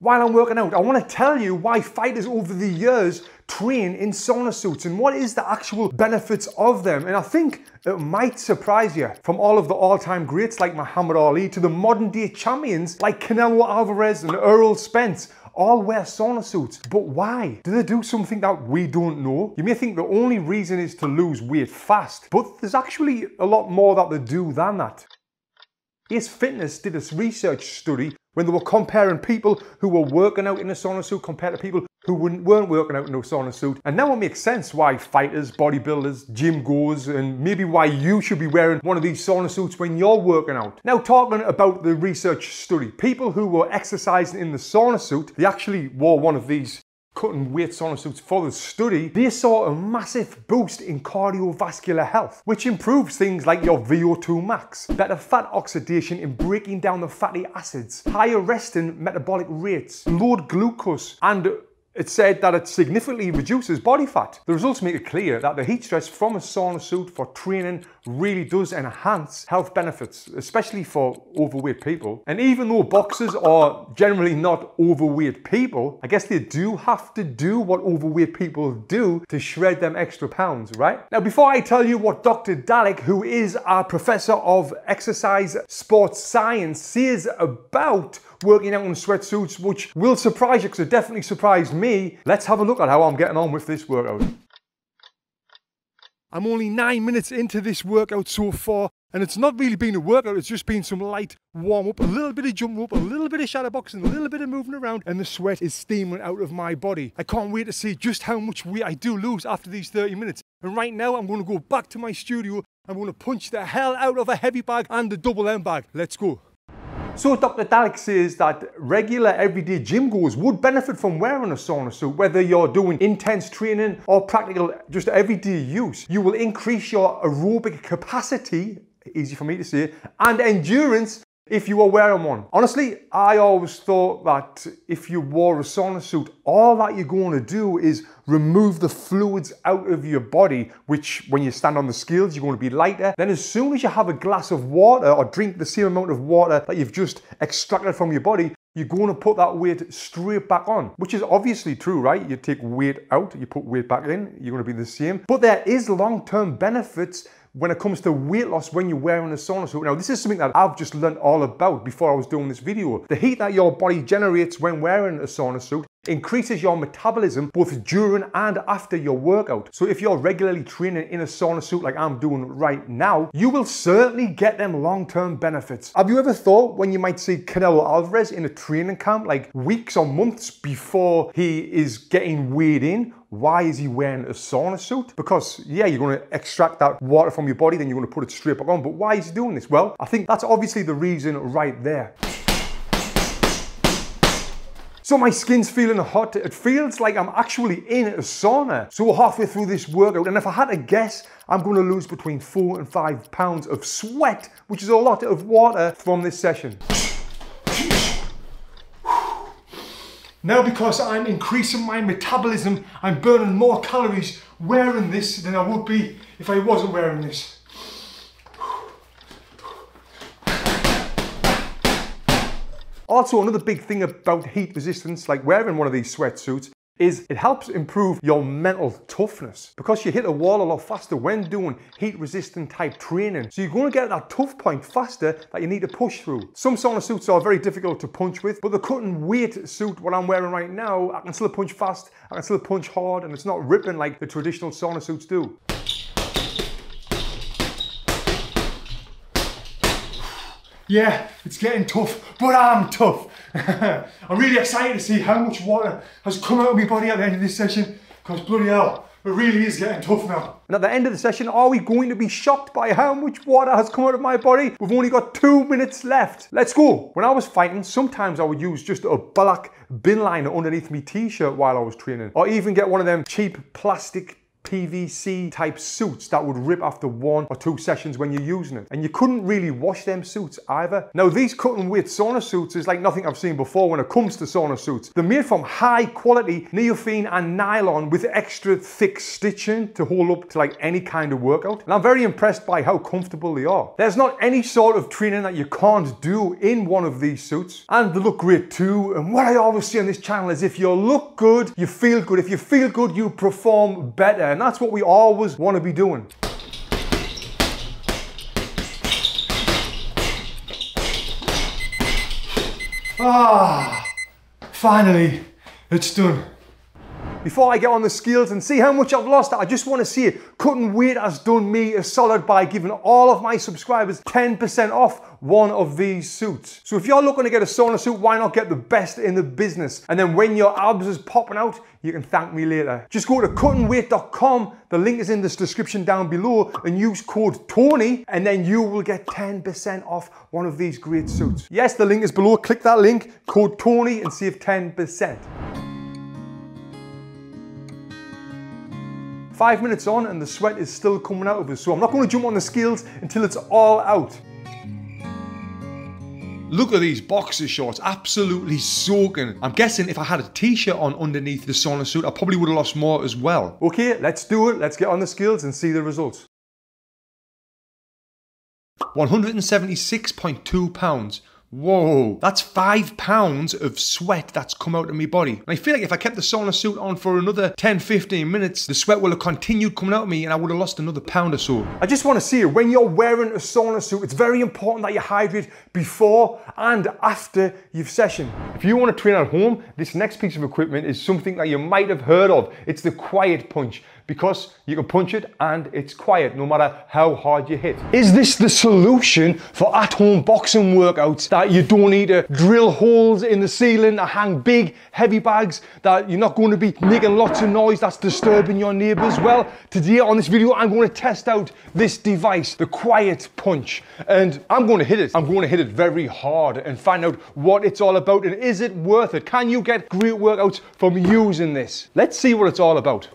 While I'm working out, I want to tell you why fighters over the years train in sauna suits and what is the actual benefits of them. And I think it might surprise you. From all of the all-time greats like Muhammad Ali to the modern day champions like Canelo Alvarez and Errol Spence, all wear sauna suits. But why? Do they do something that we don't know? You may think the only reason is to lose weight fast, but there's actually a lot more that they do than that. Ace Fitness did a research study when they were comparing people who were working out in a sauna suit compared to people who weren't working out in a sauna suit. And now it makes sense why fighters, bodybuilders, gym goers, and maybe why you should be wearing one of these sauna suits when you're working out. Now, talking about the research study, people who were exercising in the sauna suit, they actually wore one of these Kutting Weight sauna suits for the study, they saw a massive boost in cardiovascular health, which improves things like your V O two max, better fat oxidation in breaking down the fatty acids, higher resting metabolic rates, lowered glucose, and it said that it significantly reduces body fat. The results make it clear that the heat stress from a sauna suit for training really does enhance health benefits, especially for overweight people. And even though boxers are generally not overweight people, I guess they do have to do what overweight people do to shred them extra pounds, right? Now, before I tell you what Doctor Dalek, who is our professor of exercise sports science, says about working out in sweatsuits, which will surprise you because it definitely surprised me. Let's have a look at how I'm getting on with this workout. I'm only nine minutes into this workout so far, and it's not really been a workout, it's just been some light warm-up, a little bit of jump rope, a little bit of shadow boxing, a little bit of moving around, and the sweat is steaming out of my body. I can't wait to see just how much weight I do lose after these thirty minutes. And right now I'm going to go back to my studio I'm going to punch the hell out of a heavy bag and the double M bag. Let's go. So Doctor Dalek says that regular everyday gym goers would benefit from wearing a sauna suit. Whether you're doing intense training or practical, just everyday use, you will increase your aerobic capacity, easy for me to say, and endurance if you are wearing one. Honestly, I always thought that if you wore a sauna suit, all that you're going to do is remove the fluids out of your body, which when you stand on the scales, you're going to be lighter. Then as soon as you have a glass of water or drink the same amount of water that you've just extracted from your body, you're going to put that weight straight back on, which is obviously true, right? You take weight out, you put weight back in, you're going to be the same. But there is long-term benefits when it comes to weight loss when you're wearing a sauna suit. Now, this is something that I've just learned all about before I was doing this video. The heat that your body generates when wearing a sauna suit increases your metabolism both during and after your workout. So if you're regularly training in a sauna suit like I'm doing right now, you will certainly get them long-term benefits. Have you ever thought when you might see Canelo Alvarez in a training camp like weeks or months before he is getting weighed in? Why is he wearing a sauna suit? Because yeah, you're going to extract that water from your body, then you're going to put it straight back on. But why is he doing this? Well, I think that's obviously the reason right there. So my skin's feeling hot. It feels like I'm actually in a sauna. So we're halfway through this workout, and if I had to guess, I'm going to lose between four and five pounds of sweat, which is a lot of water from this session. Now, because I'm increasing my metabolism, I'm burning more calories wearing this than I would be if I wasn't wearing this. Also, another big thing about heat resistance, like wearing one of these sweatsuits, is it helps improve your mental toughness, because you hit a wall a lot faster when doing heat resistant type training. So you're going to get that tough point faster that you need to push through. Some sauna suits are very difficult to punch with, but the Kutting Weight suit, what I'm wearing right now, I can still punch fast, I can still punch hard, and it's not ripping like the traditional sauna suits do. Yeah, it's getting tough, but I'm tough. I'm really excited to see how much water has come out of my body at the end of this session, because bloody hell, it really is getting tough now. And at the end of the session, are we going to be shocked by how much water has come out of my body? We've only got two minutes left. Let's go. When I was fighting, sometimes I would use just a black bin liner underneath my t-shirt while I was training, or even get one of them cheap plastic P V C type suits that would rip after one or two sessions when you're using it. And you couldn't really wash them suits either. Now, these Kutting Weight sauna suits is like nothing I've seen before when it comes to sauna suits. They're made from high quality neoprene and nylon with extra thick stitching to hold up to like any kind of workout. And I'm very impressed by how comfortable they are. There's not any sort of training that you can't do in one of these suits. And they look great too. And what I always say on this channel is if you look good, you feel good. If you feel good, you perform better. And that's what we always want to be doing. Ah, finally, it's done. Before I get on the scales and see how much I've lost, I just want to see it. Kutting Weight has done me a solid by giving all of my subscribers ten percent off one of these suits. So if you're looking to get a sauna suit, why not get the best in the business? And then when your abs is popping out, you can thank me later. Just go to kutting weight dot com. The link is in this description down below and use code Tony, and then you will get ten percent off one of these great suits. Yes, the link is below. Click that link, code Tony, and save ten percent. Five minutes on and the sweat is still coming out of us, so I'm not going to jump on the scales until it's all out. Look at these boxer shorts, absolutely soaking. I'm guessing if I had a t-shirt on underneath the sauna suit, I probably would have lost more as well. Okay, let's do it. Let's get on the scales and see the results. one hundred seventy-six point two pounds. Whoa, that's five pounds of sweat that's come out of my body. And I feel like if I kept the sauna suit on for another ten, fifteen minutes, the sweat will have continued coming out of me and I would have lost another pound or so. I just want to say, when you're wearing a sauna suit, it's very important that you hydrate before and after your session. If you want to train at home, this next piece of equipment is something that you might have heard of. It's the quiet punch. because you can punch it and it's quiet no matter how hard you hit. Is this the solution for at-home boxing workouts, that you don't need to drill holes in the ceiling to hang big heavy bags, that you're not going to be making lots of noise that's disturbing your neighbors? Well, today on this video I'm going to test out this device, the Quiet Punch, and I'm going to hit it. I'm going to hit it very hard and find out what it's all about, and is it worth it? Can you get great workouts from using this? Let's see what it's all about.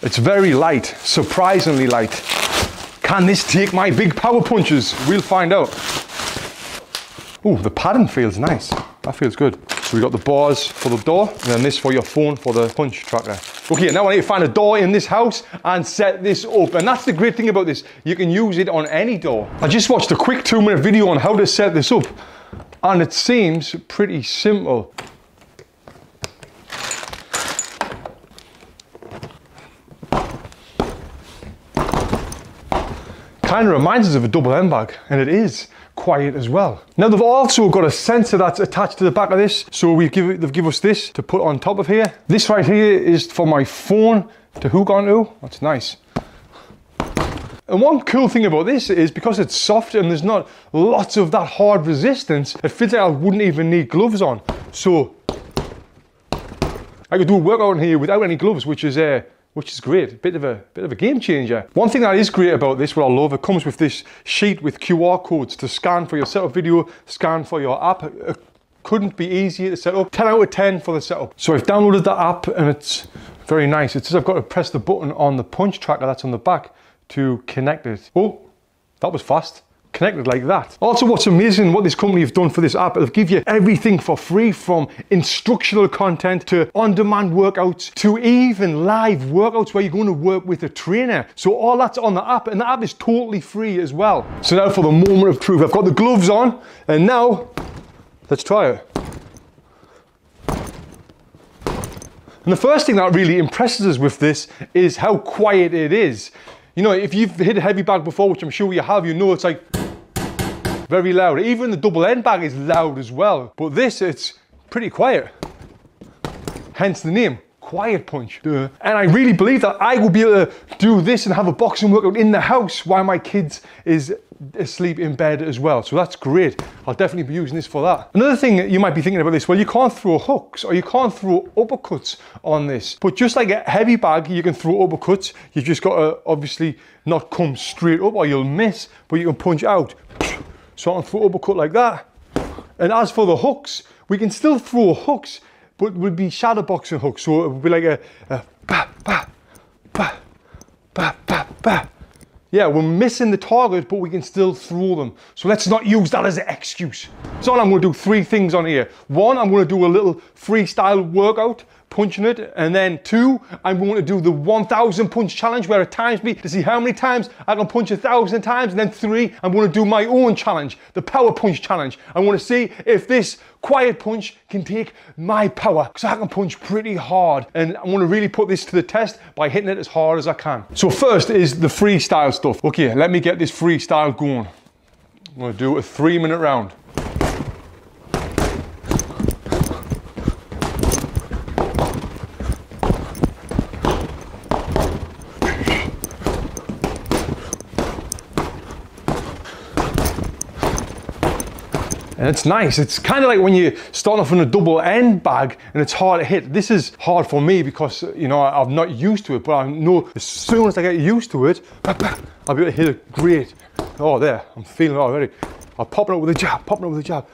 It's very light, surprisingly light. Can this take my big power punches? We'll find out. Ooh, the pattern feels nice. That feels good. So we got the bars for the door, and then this for your phone for the punch tracker. Okay, now I need to find a door in this house and set this up. And that's the great thing about this. You can use it on any door. I just watched a quick two minute video on how to set this up, and it seems pretty simple. Kind of reminds us of a double M bag, and it is quiet as well. Now they've also got a sensor that's attached to the back of this, so we give it, they've given us this to put on top of here. This right here is for my phone to hook onto. That's nice. And one cool thing about this is because it's soft and there's not lots of that hard resistance, it feels like I wouldn't even need gloves on. So I could do a workout in here without any gloves, which is a uh, which is great, bit of a bit of a game changer. One thing that is great about this, what I love, it comes with this sheet with Q R codes to scan for your setup video, scan for your app. It couldn't be easier to set up. ten out of ten for the setup. So I've downloaded the app and it's very nice. It says I've got to press the button on the punch tracker that's on the back to connect it. Oh, that was fast. Connected like that. Also, what's amazing, what this company have done for this app, it'll give you everything for free, from instructional content to on-demand workouts to even live workouts where you're going to work with a trainer. So all that's on the app, and the app is totally free as well. So now for the moment of truth, I've got the gloves on, and now let's try it. And the first thing that really impresses us with this is how quiet it is. You know, if you've hit a heavy bag before, which I'm sure you have, you know it's like very loud. Even the double end bag is loud as well. But this, it's pretty quiet. Hence the name, Quiet Punch. Duh. And I really believe that I will be able to do this and have a boxing workout in the house while my kids is asleep in bed as well. So that's great. I'll definitely be using this for that. Another thing you might be thinking about this, well, you can't throw hooks or you can't throw uppercuts on this. But just like a heavy bag, you can throw uppercuts. You've just got to obviously not come straight up or you'll miss, but you can punch out. So I can throw uppercut like that. And as for the hooks, we can still throw hooks, but it would be shadow boxing hooks. So it would be like a, a bah, bah, bah, bah, bah, bah. Yeah, we're missing the target, but we can still throw them. So let's not use that as an excuse. So I'm going to do three things on here. One, I'm going to do a little freestyle workout, punching it. And then two, I'm going to do the one thousand punch challenge where it times me to see how many times I can punch a thousand times. And then three, I'm going to do my own challenge, the power punch challenge. I want to see if this Quiet Punch can take my power, because I can punch pretty hard, and I want to really put this to the test by hitting it as hard as I can. So first is the freestyle stuff. Okay, let me get this freestyle going. I'm going to do a three minute round. And it's nice. It's kind of like when you start off in a double end bag and it's hard to hit. This is hard for me because, you know, I'm not used to it, but I know as soon as I get used to it, I'll be able to hit it great. Oh, there, I'm feeling it already. I'll pop it up with a jab, pop it up with a jab.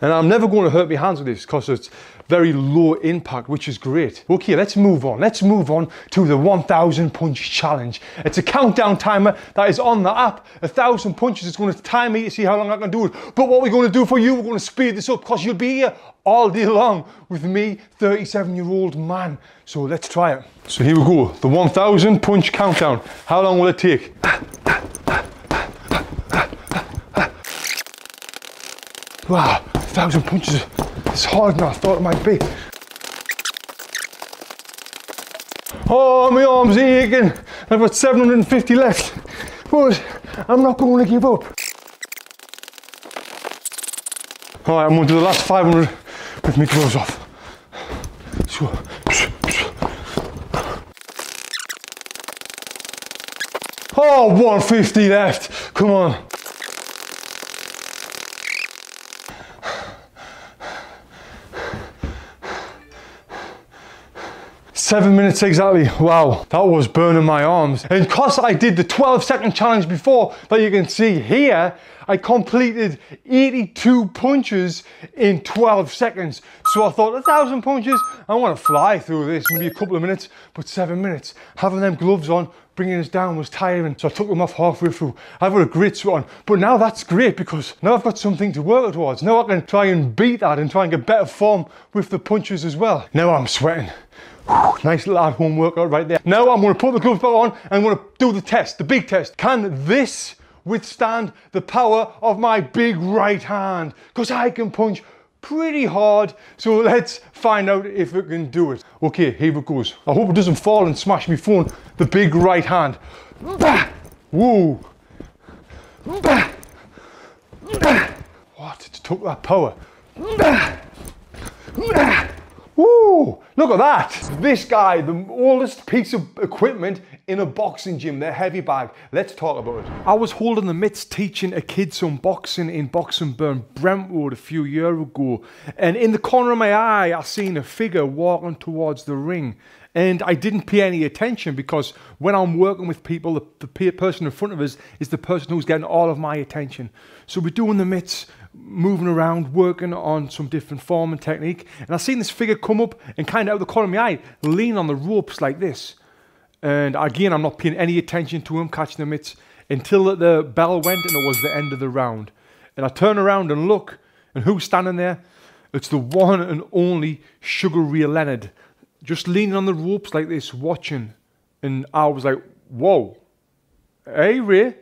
And I'm never going to hurt my hands with this because it's very low impact, which is great. Okay, let's move on. Let's move on to the one thousand punch challenge. It's a countdown timer that is on the app. A thousand punches is going to time me to see how long I can do it. But what we're going to do for you, we're going to speed this up because you'll be here all day long with me, thirty-seven year old man. So let's try it. So here we go. The one thousand punch countdown. How long will it take? Wow, a thousand punches. It's harder than I thought it might be. Oh, my arm's aching. I've got seven hundred fifty left, but I'm not going to give up. All right, I'm going to do the last five hundred with my gloves off. Oh, one fifty left. Come on. Seven minutes exactly. Wow, that was burning my arms. And because I did the twelve second challenge before that you can see here, I completed eighty-two punches in twelve seconds. So I thought, a thousand punches, I want to fly through this, maybe a couple of minutes, but seven minutes. Having them gloves on, bringing us down was tiring, so I took them off halfway through. I've got a great sweat on, but now that's great because now I've got something to work towards. Now I can try and beat that and try and get better form with the punches as well. Now I'm sweating. Whew, nice little at-home workout right there. Now I'm going to put the gloves back on and I'm going to do the test, the big test. Can this withstand the power of my big right hand? Because I can punch pretty hard, so let's find out if it can do it. Okay, here it goes. I hope it doesn't fall and smash my phone. The big right hand. Bah! Whoa! Bah! Bah! What? It took that power. Bah! Bah! Woo! Look at that! This guy, the oldest piece of equipment in a boxing gym, their heavy bag. Let's talk about it. I was holding the mitts teaching a kid some boxing in Box n Burn, Brentwood, a few years ago. And in the corner of my eye, I seen a figure walking towards the ring. And I didn't pay any attention because when I'm working with people, the, the person in front of us is the person who's getting all of my attention. So we're doing the mitts, moving around, working on some different form and technique. And I seen this figure come up and kind of out of the corner of my eye, lean on the ropes like this. And again, I'm not paying any attention to him, catching the mitts, until the bell went and it was the end of the round. And I turn around and look, and who's standing there? It's the one and only Sugar Ray Leonard, just leaning on the ropes like this, watching. And I was like, whoa, hey Ray,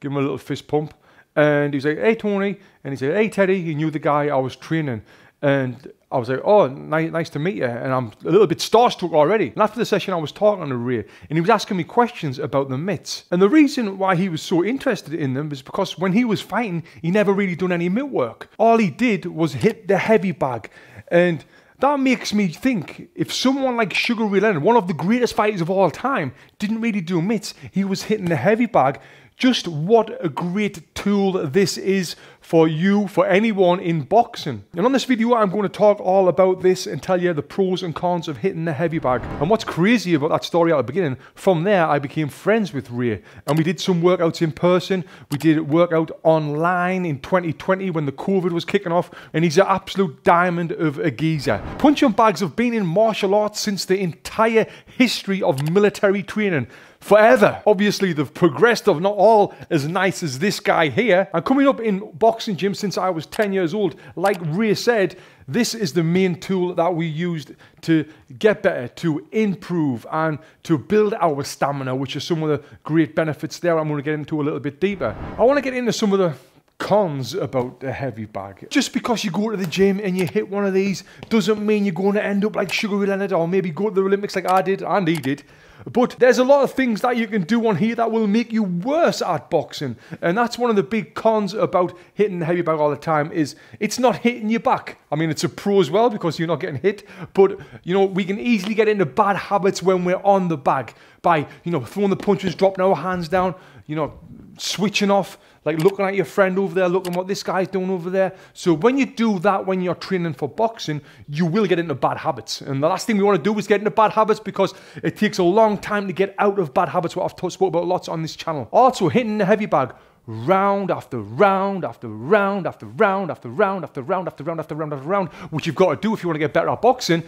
give him a little fist pump. And he was like, hey Tony, and he said, hey Teddy. He knew the guy I was training. And I was like, oh, nice, nice to meet you. And I'm a little bit starstruck already. And after the session, I was talking to Ray, and he was asking me questions about the mitts. And the reason why he was so interested in them is because when he was fighting, he never really done any mitt work. All he did was hit the heavy bag. And that makes me think, if someone like Sugar Ray Leonard, one of the greatest fighters of all time, didn't really do mitts, he was hitting the heavy bag. Just what a great tool this is for you, for anyone in boxing. And on this video, I'm going to talk all about this and tell you the pros and cons of hitting the heavy bag. And what's crazy about that story at the beginning, from there, I became friends with Ray. And we did some workouts in person. We did a workout online in twenty twenty when the COVID was kicking off. And he's an absolute diamond of a geezer. Punching bags have been in martial arts since the entire history of military training. Forever. Obviously, they've progressed. They're not all as nice as this guy here. And coming up in boxing gym since I was ten years old, like Ray said, this is the main tool that we used to get better, to improve, and to build our stamina, which are some of the great benefits there I'm going to get into a little bit deeper. I want to get into some of the cons about the heavy bag. Just because you go to the gym and you hit one of these doesn't mean you're going to end up like Sugar Ray Leonard or maybe go to the Olympics like I did and he did. But there's a lot of things that you can do on here that will make you worse at boxing. And that's one of the big cons about hitting the heavy bag all the time is it's not hitting you back. I mean, it's a pro as well because you're not getting hit. But, you know, we can easily get into bad habits when we're on the bag by, you know, throwing the punches, dropping our hands down, you know, switching off, like looking at your friend over there, looking what this guy's doing over there. So when you do that, when you're training for boxing, you will get into bad habits. And the last thing we want to do is get into bad habits because it takes a long time to get out of bad habits, what I've spoke about lots on this channel. Also, hitting the heavy bag round after round after round after round after round after round after round after round after round, which you've got to do if you want to get better at boxing,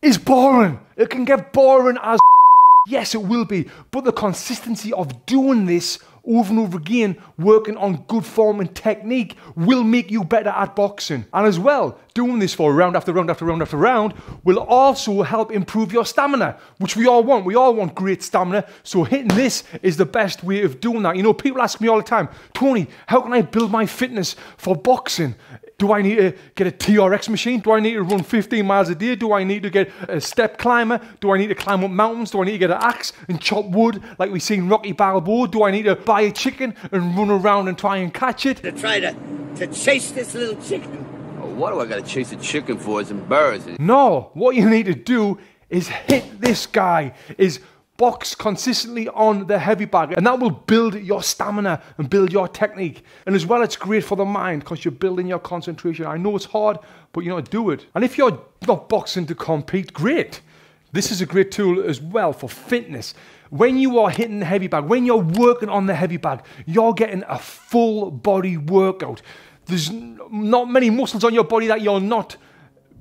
is boring. It can get boring as yes, it will be, but the consistency of doing this over and over again, working on good form and technique will make you better at boxing. And as well, doing this for round after round after round after round will also help improve your stamina, which we all want. We all want great stamina. So hitting this is the best way of doing that. You know, people ask me all the time, Tony, how can I build my fitness for boxing? Do I need to get a T R X machine? Do I need to run fifteen miles a day? Do I need to get a step climber? Do I need to climb up mountains? Do I need to get an axe and chop wood like we see in Rocky Balboa? Do I need to buy a chicken and run around and try and catch it? To try to, to chase this little chicken. what do I gotta chase a chicken for? It's embarrassing. No, what you need to do is hit this guy, is box consistently on the heavy bag, and that will build your stamina and build your technique. And as well, it's great for the mind because you're building your concentration. I know it's hard, but you know, do it. And if you're not boxing to compete, great. This is a great tool as well for fitness. When you are hitting the heavy bag, when you're working on the heavy bag, you're getting a full body workout. There's not many muscles on your body that you're not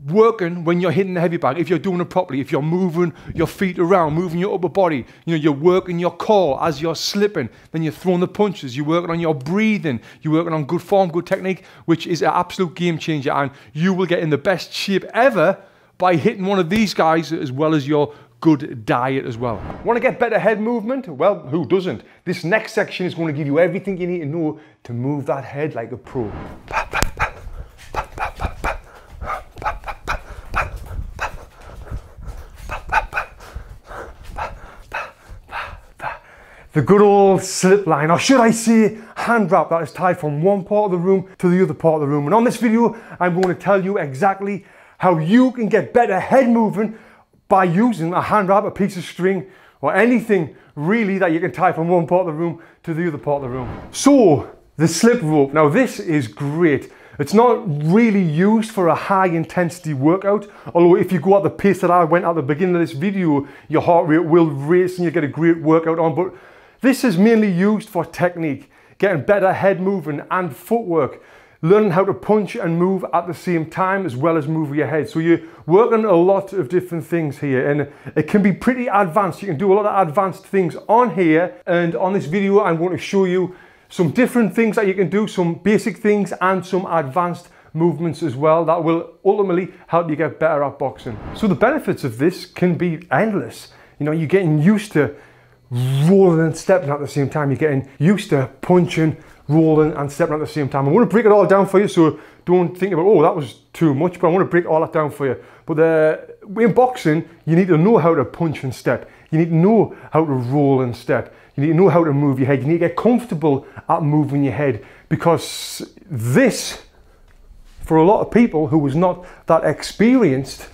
working when you're hitting the heavy bag, if you're doing it properly, if you're moving your feet around, moving your upper body, you know, you're working your core as you're slipping, then you're throwing the punches, you're working on your breathing, you're working on good form, good technique, which is an absolute game changer, and you will get in the best shape ever by hitting one of these guys, as well as your good diet as well. Want to get better head movement? Well, who doesn't? This next section is going to give you everything you need to know to move that head like a pro. The good old slip line, or should I say hand wrap, that is tied from one part of the room to the other part of the room. And on this video, I'm going to tell you exactly how you can get better head movement by using a hand wrap, a piece of string, or anything really that you can tie from one part of the room to the other part of the room. So, the slip rope. Now this is great. It's not really used for a high intensity workout, although if you go at the pace that I went at the beginning of this video, your heart rate will race and you get a great workout on, but this is mainly used for technique, getting better head movement and footwork, learning how to punch and move at the same time as well as move your head. So you're working a lot of different things here, and it can be pretty advanced. You can do a lot of advanced things on here, and on this video I'm going to show you some different things that you can do, some basic things and some advanced movements as well that will ultimately help you get better at boxing. So the benefits of this can be endless. You know, you're getting used to rolling and stepping at the same time. You're getting used to punching, rolling and stepping at the same time. I want to break it all down for you, so don't think about, oh, that was too much, but I want to break all that down for you. But the, in boxing, you need to know how to punch and step. You need to know how to roll and step. You need to know how to move your head. You need to get comfortable at moving your head, because this, for a lot of people who was not that experienced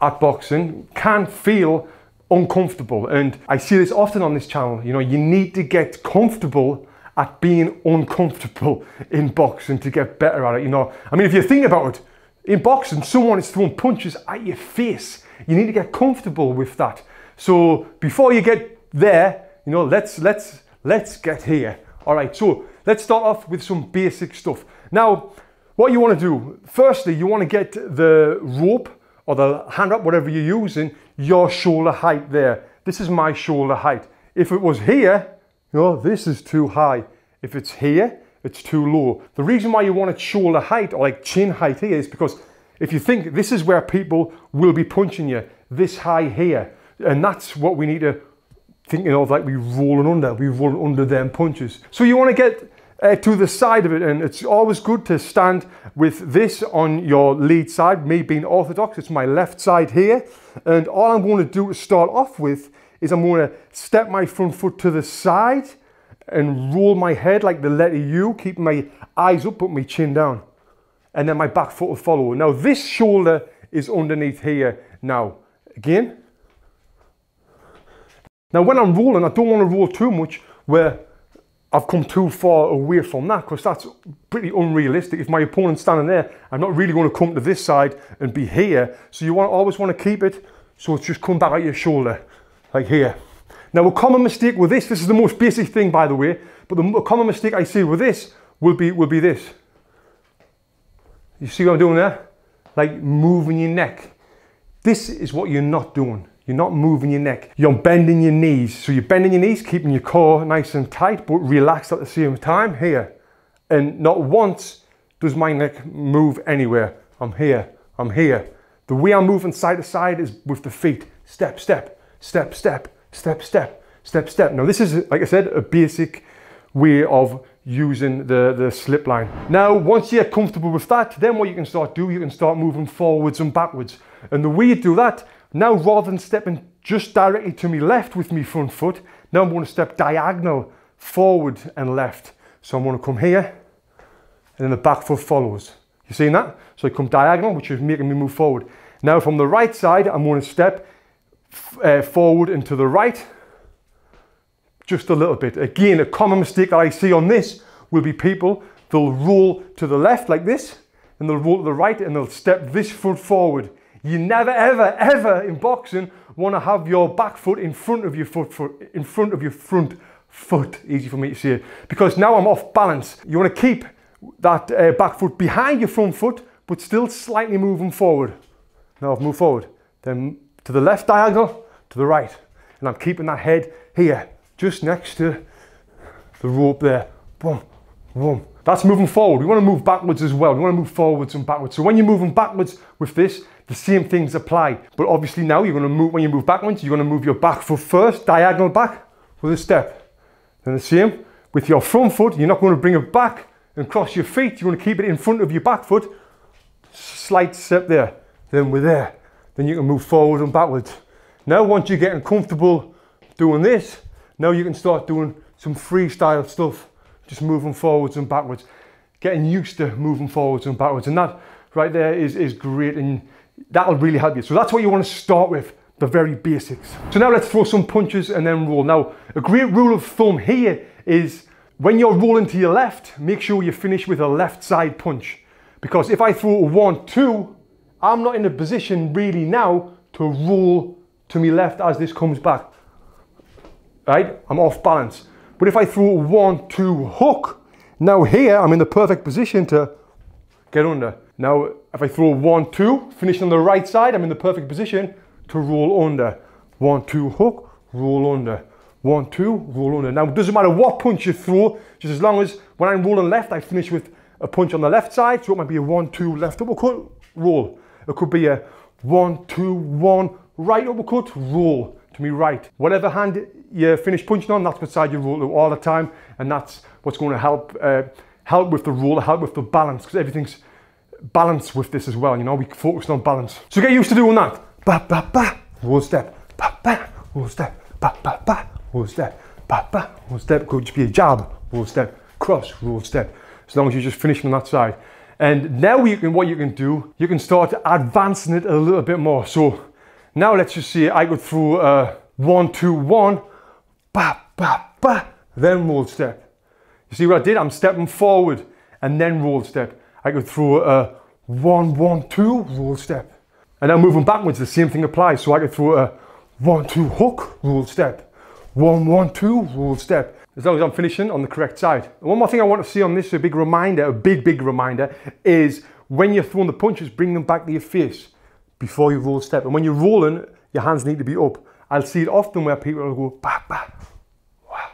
at boxing, can feel uncomfortable. And I see this often on this channel. You know, you need to get comfortable at being uncomfortable in boxing to get better at it. You know, I mean, if you think about it, in boxing, someone is throwing punches at your face. You need to get comfortable with that. So before you get there, you know, let's let's let's get here. All right, so let's start off with some basic stuff. Now, what you want to do, firstly, you want to get the rope or the hand up, whatever you're using, your shoulder height there. This is my shoulder height. If it was here, you know, this is too high. If it's here, it's too low. The reason why you want it shoulder height or like chin height here is because if you think, this is where people will be punching you, this high here. And that's what we need to think of, like we rolling under, we rolling under them punches. So you want to get uh, to the side of it, and it's always good to stand with this on your lead side, me being orthodox, it's my left side here. And all I'm going to do to start off with is I'm going to step my front foot to the side and roll my head like the letter U, keep my eyes up, put my chin down, and then my back foot will follow. Now this shoulder is underneath here now. Again. Now when I'm rolling, I don't want to roll too much where I've come too far away from that, because that's pretty unrealistic. If my opponent's standing there, I'm not really going to come to this side and be here. So you want, always want to keep it so it's just come back at your shoulder. Like here. Now a common mistake with this, this is the most basic thing by the way, but the common mistake I see with this will be, will be this. You see what I'm doing there? Like moving your neck. This is what you're not doing. You're not moving your neck. You're bending your knees. So you're bending your knees, keeping your core nice and tight, but relaxed at the same time here. And not once does my neck move anywhere. I'm here, I'm here. The way I'm moving side to side is with the feet. Step, step. Step, step, step, step, step, step. Now this is, like I said, a basic way of using the, the slip line. Now, once you're comfortable with that, then what you can start do, you can start moving forwards and backwards. And the way you do that, now rather than stepping just directly to my left with my front foot, now I'm gonna step diagonal, forward and left. So I'm gonna come here, and then the back foot follows. You seen that? So I come diagonal, which is making me move forward. Now from the right side, I'm going to step uh, forward and to the right, just a little bit. Again, a common mistake that I see on this will be people, they'll roll to the left like this, and they'll roll to the right, and they'll step this foot forward. You never, ever, ever in boxing want to have your back foot in front of your foot foot in front of your front foot. Easy for me to say, because now I'm off balance. You want to keep that uh, back foot behind your front foot, but still slightly moving forward. Now I've moved forward, then to the left diagonal, to the right, and I'm keeping that head here, just next to the rope there. Boom, boom. That's moving forward. We want to move backwards as well. We want to move forwards and backwards. So when you're moving backwards with this, the same things apply. But obviously now you're going to move, when you move backwards, you're going to move your back foot first, diagonal back with a step. Then the same with your front foot. You're not going to bring it back and cross your feet. You're going to keep it in front of your back foot. Slight step there. Then we're there. Then you can move forward and backwards. Now once you're getting comfortable doing this, now you can start doing some freestyle stuff. Just moving forwards and backwards, getting used to moving forwards and backwards, and that right there is, is great, and that'll really help you. So that's what you want to start with, the very basics. So now let's throw some punches and then roll. Now, a great rule of thumb here is when you're rolling to your left, make sure you finish with a left side punch, because if I throw a one, two, I'm not in a position really now to roll to my left as this comes back, right? I'm off balance. But if I throw one, two, hook, now here I'm in the perfect position to get under. Now if I throw one, two, finish on the right side, I'm in the perfect position to roll under. One, two, hook, roll under. One, two, roll under. Now it doesn't matter what punch you throw, just as long as when I'm rolling left, I finish with a punch on the left side, so it might be a one, two, left uppercut, roll. It could be a one, two, one, right uppercut, roll. To me right. Whatever hand you finish punching on, that's what side you roll to all the time, and that's what's going to help uh, help with the roll, help with the balance, because everything's balanced with this as well, you know, we focus on balance. So get used to doing that. Ba ba ba, roll step, ba ba, roll step, ba ba ba, roll step, ba ba, roll step, could just be a jab, roll step, cross, roll step, as long as you're just finishing on that side. And now you can, what you can do, you can start advancing it a little bit more. So now let's just see, I go through uh, one, two, one, ba, ba, ba, then roll step. You see what I did? I'm stepping forward and then roll step. I go through uh, one, one, two, roll step. And now moving backwards, the same thing applies. So I go through a one, two, hook, roll step. One, one, two, roll step. As long as I'm finishing on the correct side. And one more thing I want to see on this, a big reminder, a big, big reminder, is when you're throwing the punches, bring them back to your face before you roll step. And when you're rolling, your hands need to be up. I'll see it often where people will go, ba, ba, wow,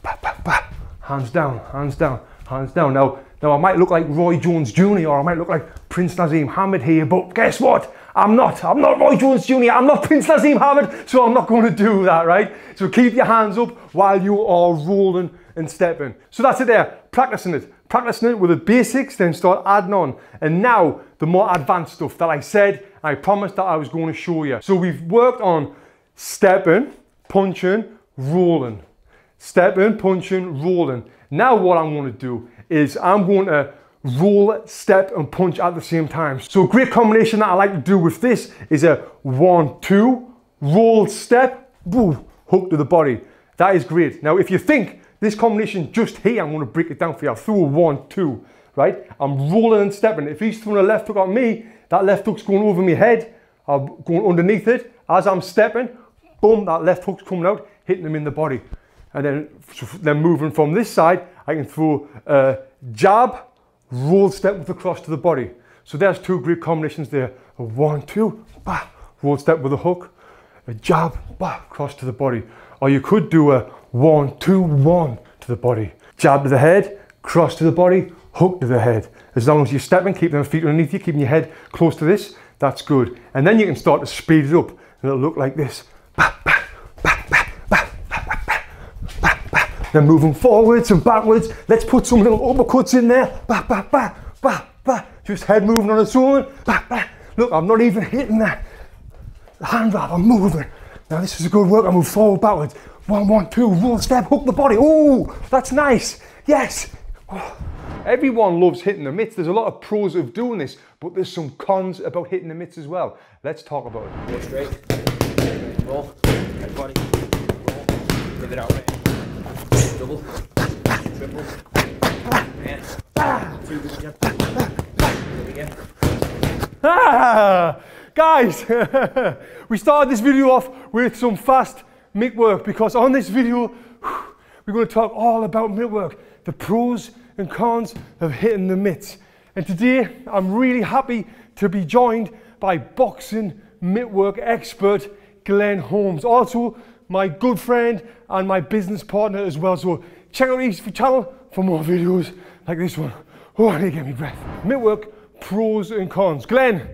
ba, ba, ba, hands down, hands down, hands down. Now, now I might look like Roy Jones Junior or I might look like Prince Nazim Hamed here, but guess what? I'm not, I'm not Roy Jones Junior, I'm not Prince Nazim Hamed, so I'm not going to do that, right? So keep your hands up while you are rolling and stepping. So that's it there, practicing it. Practicing it with the basics, then start adding on. And now, the more advanced stuff that I said, I promised that I was going to show you. So we've worked on stepping, punching, rolling. Stepping, punching, rolling. Now what I'm going to do is I'm going to roll, step, and punch at the same time. So a great combination that I like to do with this is a one, two, roll, step, boom, hook to the body. That is great. Now if you think, this combination just here, I'm going to break it down for you. I'll throw a one, two, right? I'm rolling and stepping. If he's throwing a left hook at me, that left hook's going over my head. I'm going underneath it. As I'm stepping, boom, that left hook's coming out, hitting him in the body. And then, then moving from this side, I can throw a jab, roll step with a cross to the body. So there's two great combinations there. A one, two, bah, roll step with a hook. A jab, bah, cross to the body. Or you could do a one, two, one to the body. Jab to the head, cross to the body, hook to the head. As long as you're stepping, keep them feet underneath you, keeping your head close to this, that's good. And then you can start to speed it up, and it'll look like this. Then moving forwards and backwards. Let's put some little uppercuts in there. Just head moving on its own. Look, I'm not even hitting that. The hand wrap, I'm moving. Now this is a good work, I move forward, backwards. One, one, two, roll, step, hook the body. Oh, that's nice. Yes. Oh. Everyone loves hitting the mitts. There's a lot of pros of doing this, but there's some cons about hitting the mitts as well. Let's talk about it. Go straight, roll, head body, roll, give it out right, double, triple, and two, again, again. Ah, guys, we started this video off with some fast mitt work because on this video, we're going to talk all about mitt work, the pros and cons of hitting the mitts. And today, I'm really happy to be joined by boxing mitt work expert, Glenn Holmes. Also, my good friend and my business partner as well. So check out his channel for more videos like this one. Oh, I need to get my breath. Mitt work, pros and cons. Glenn, mm.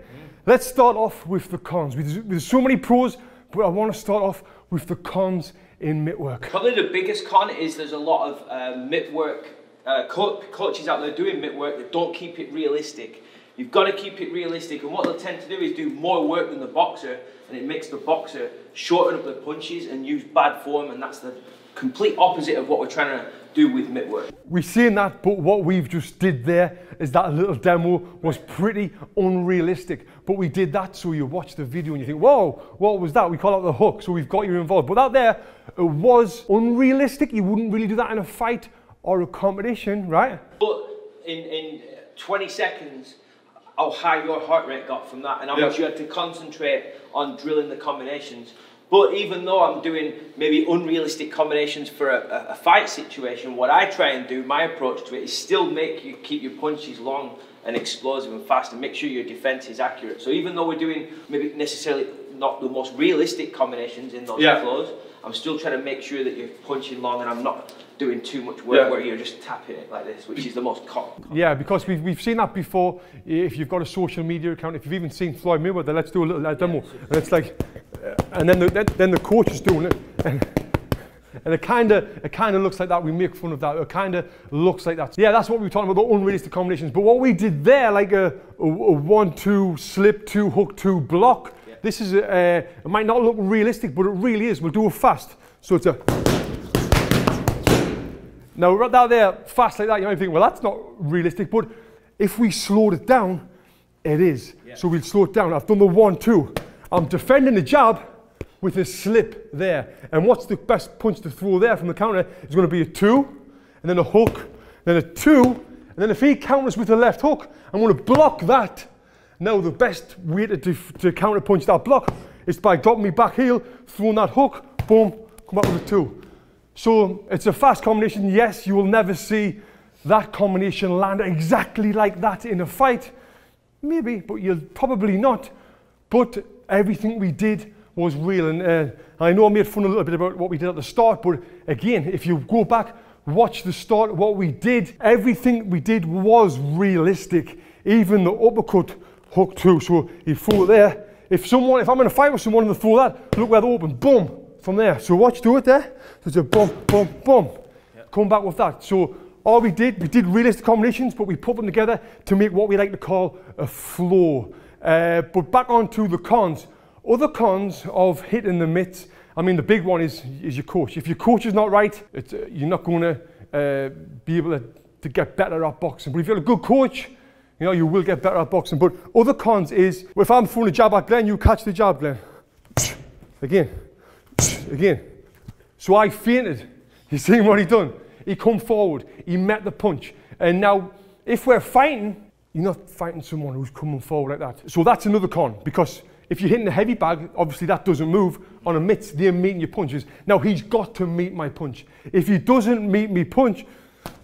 let's start off with the cons. There's so many pros, but I want to start off with the cons in mitt work. Probably the biggest con is there's a lot of uh, mitt work uh, co coaches out there doing mitt work that don't keep it realistic. You've got to keep it realistic, and what they'll tend to do is do more work than the boxer, and it makes the boxer shorten up the punches and use bad form, and that's the complete opposite of what we're trying to do with mitt work. We've seen that, but what we've just did there is that little demo was pretty unrealistic, but we did that so you watch the video and you think, whoa, what was that? We call it the hook, so we've got you involved. But that there, it was unrealistic. You wouldn't really do that in a fight or a competition, right? But in, in twenty seconds, how high your heart rate got from that and how yeah. much you had to concentrate on drilling the combinations. But even though I'm doing maybe unrealistic combinations for a, a fight situation, what I try and do, my approach to it, is still make you keep your punches long and explosive and fast and make sure your defense is accurate. So even though we're doing maybe necessarily not the most realistic combinations in those yeah. flows, I'm still trying to make sure that you're punching long and I'm not doing too much work yeah. where you're just tapping it like this, which is the most common. Yeah, because we've, we've seen that before. If you've got a social media account, if you've even seen Floyd Mayweather, let's do a little like, demo. Yeah. And it's like, and then the, then the coach is doing it. And, and it kind of it kind of looks like that. We make fun of that. It kind of looks like that. Yeah, that's what we were talking about, the unrealistic combinations. But what we did there, like a, a, a one, two, slip, two, hook, two, block. Yeah. This is, a, a, it might not look realistic, but it really is. We'll do it fast. So it's a... Now, right down there, fast like that, you might think, well, that's not realistic, but if we slowed it down, it is. Yeah. So we'll slow it down. I've done the one, two. I'm defending the jab with a slip there. And what's the best punch to throw there from the counter? It's going to be a two, and then a hook, then a two, and then if he counters with the left hook, I'm going to block that. Now, the best way to, to counter punch that block is by dropping me back heel, throwing that hook, boom, come back with a two. So it's a fast combination. Yes, you will never see that combination land exactly like that in a fight. Maybe, but you'll probably not. But everything we did was real. And uh, I know I made fun a little bit about what we did at the start, but again, if you go back, watch the start, what we did, everything we did was realistic. Even the uppercut hook too. So you throw it there. If someone, if I'm in a fight with someone and they throw that, look where they open, boom. From there, so watch, do it there. So it's a bump, bump, bump. Yep. Come back with that. So all we did, we did realistic combinations, but we put them together to make what we like to call a flow. Uh, but back on to the cons. Other cons of hitting the mitts, I mean, the big one is, is your coach. If your coach is not right, it's, uh, you're not going to uh, be able to, to get better at boxing. But if you're a good coach, you know, you will get better at boxing. But other cons is, if I'm throwing a jab at Glenn, you catch the jab, Glenn. Again. Again. So I fainted. You see what he done? He come forward. He met the punch. And now, if we're fighting, you're not fighting someone who's coming forward like that. So that's another con, because if you're hitting the heavy bag, obviously that doesn't move. On a mitt, they're meeting your punches. Now, he's got to meet my punch. If he doesn't meet me punch,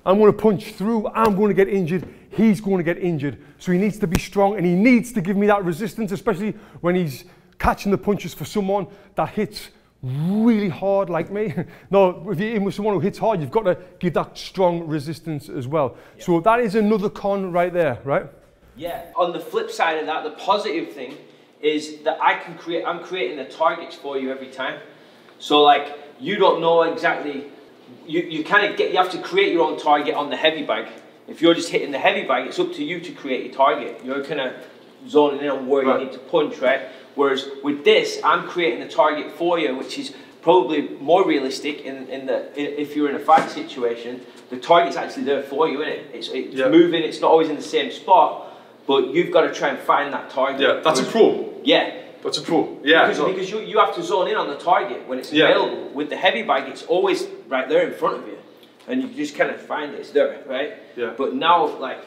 I'm going to punch through. I'm going to get injured. He's going to get injured. So he needs to be strong, and he needs to give me that resistance, especially when he's catching the punches for someone that hits really hard like me. No, if you're in with someone who hits hard, you've got to give that strong resistance as well. Yep. So that is another con right there, right? Yeah. On the flip side of that, the positive thing is that I can create, I'm creating the targets for you every time. So like, you don't know exactly, you, you kind of get, you have to create your own target on the heavy bag. If you're just hitting the heavy bag, it's up to you to create your target. You're kind of zoning in on where right. you need to punch, right? Whereas with this, I'm creating the target for you, which is probably more realistic in, in that if you're in a fight situation, the target's actually there for you, isn't it? It's, it's yeah. moving, it's not always in the same spot, but you've got to try and find that target. Yeah, that's a pro. Yeah. That's a pro. Yeah. Because, because you, you have to zone in on the target when it's yeah. available. With the heavy bag, it's always right there in front of you. And you just kind of find it, it's there, right? Yeah. But now, like,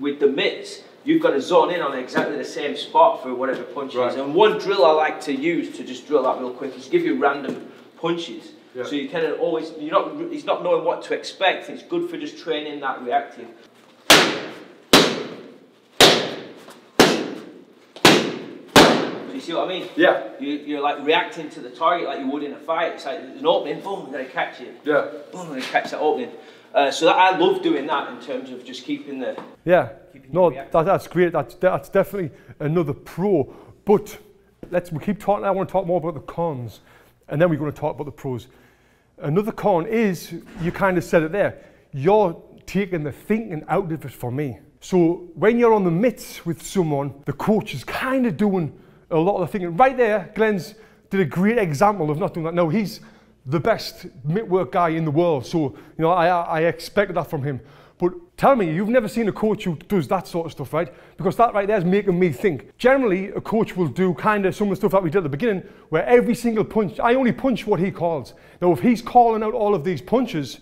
with the mitts, you've got to zone in on exactly the same spot for whatever punch right. is. And one drill I like to use to just drill out real quick is give you random punches. Yeah. So you kind of always, you're not, he's not knowing what to expect. It's good for just training that reactive. You see what I mean? Yeah. You, you're like reacting to the target like you would in a fight. It's like an opening, boom, I'm going to catch it. Yeah. Boom, I'm going to catch that opening. Uh, so that, I love doing that in terms of just keeping the... Yeah. Keeping no, that, that's great. That's, that's definitely another pro. But let's we keep talking. I want to talk more about the cons. And then we're going to talk about the pros. Another con is, you kind of said it there, you're taking the thinking out of it for me. So when you're on the mitts with someone, the coach is kind of doing... a lot of the thinking. Right there, Glenn's did a great example of not doing that. Now, he's the best mitt work guy in the world, so you know I, I expected that from him. But tell me, you've never seen a coach who does that sort of stuff, right? Because that right there is making me think. Generally, a coach will do kind of some of the stuff that we did at the beginning, where every single punch, I only punch what he calls. Now, if he's calling out all of these punches,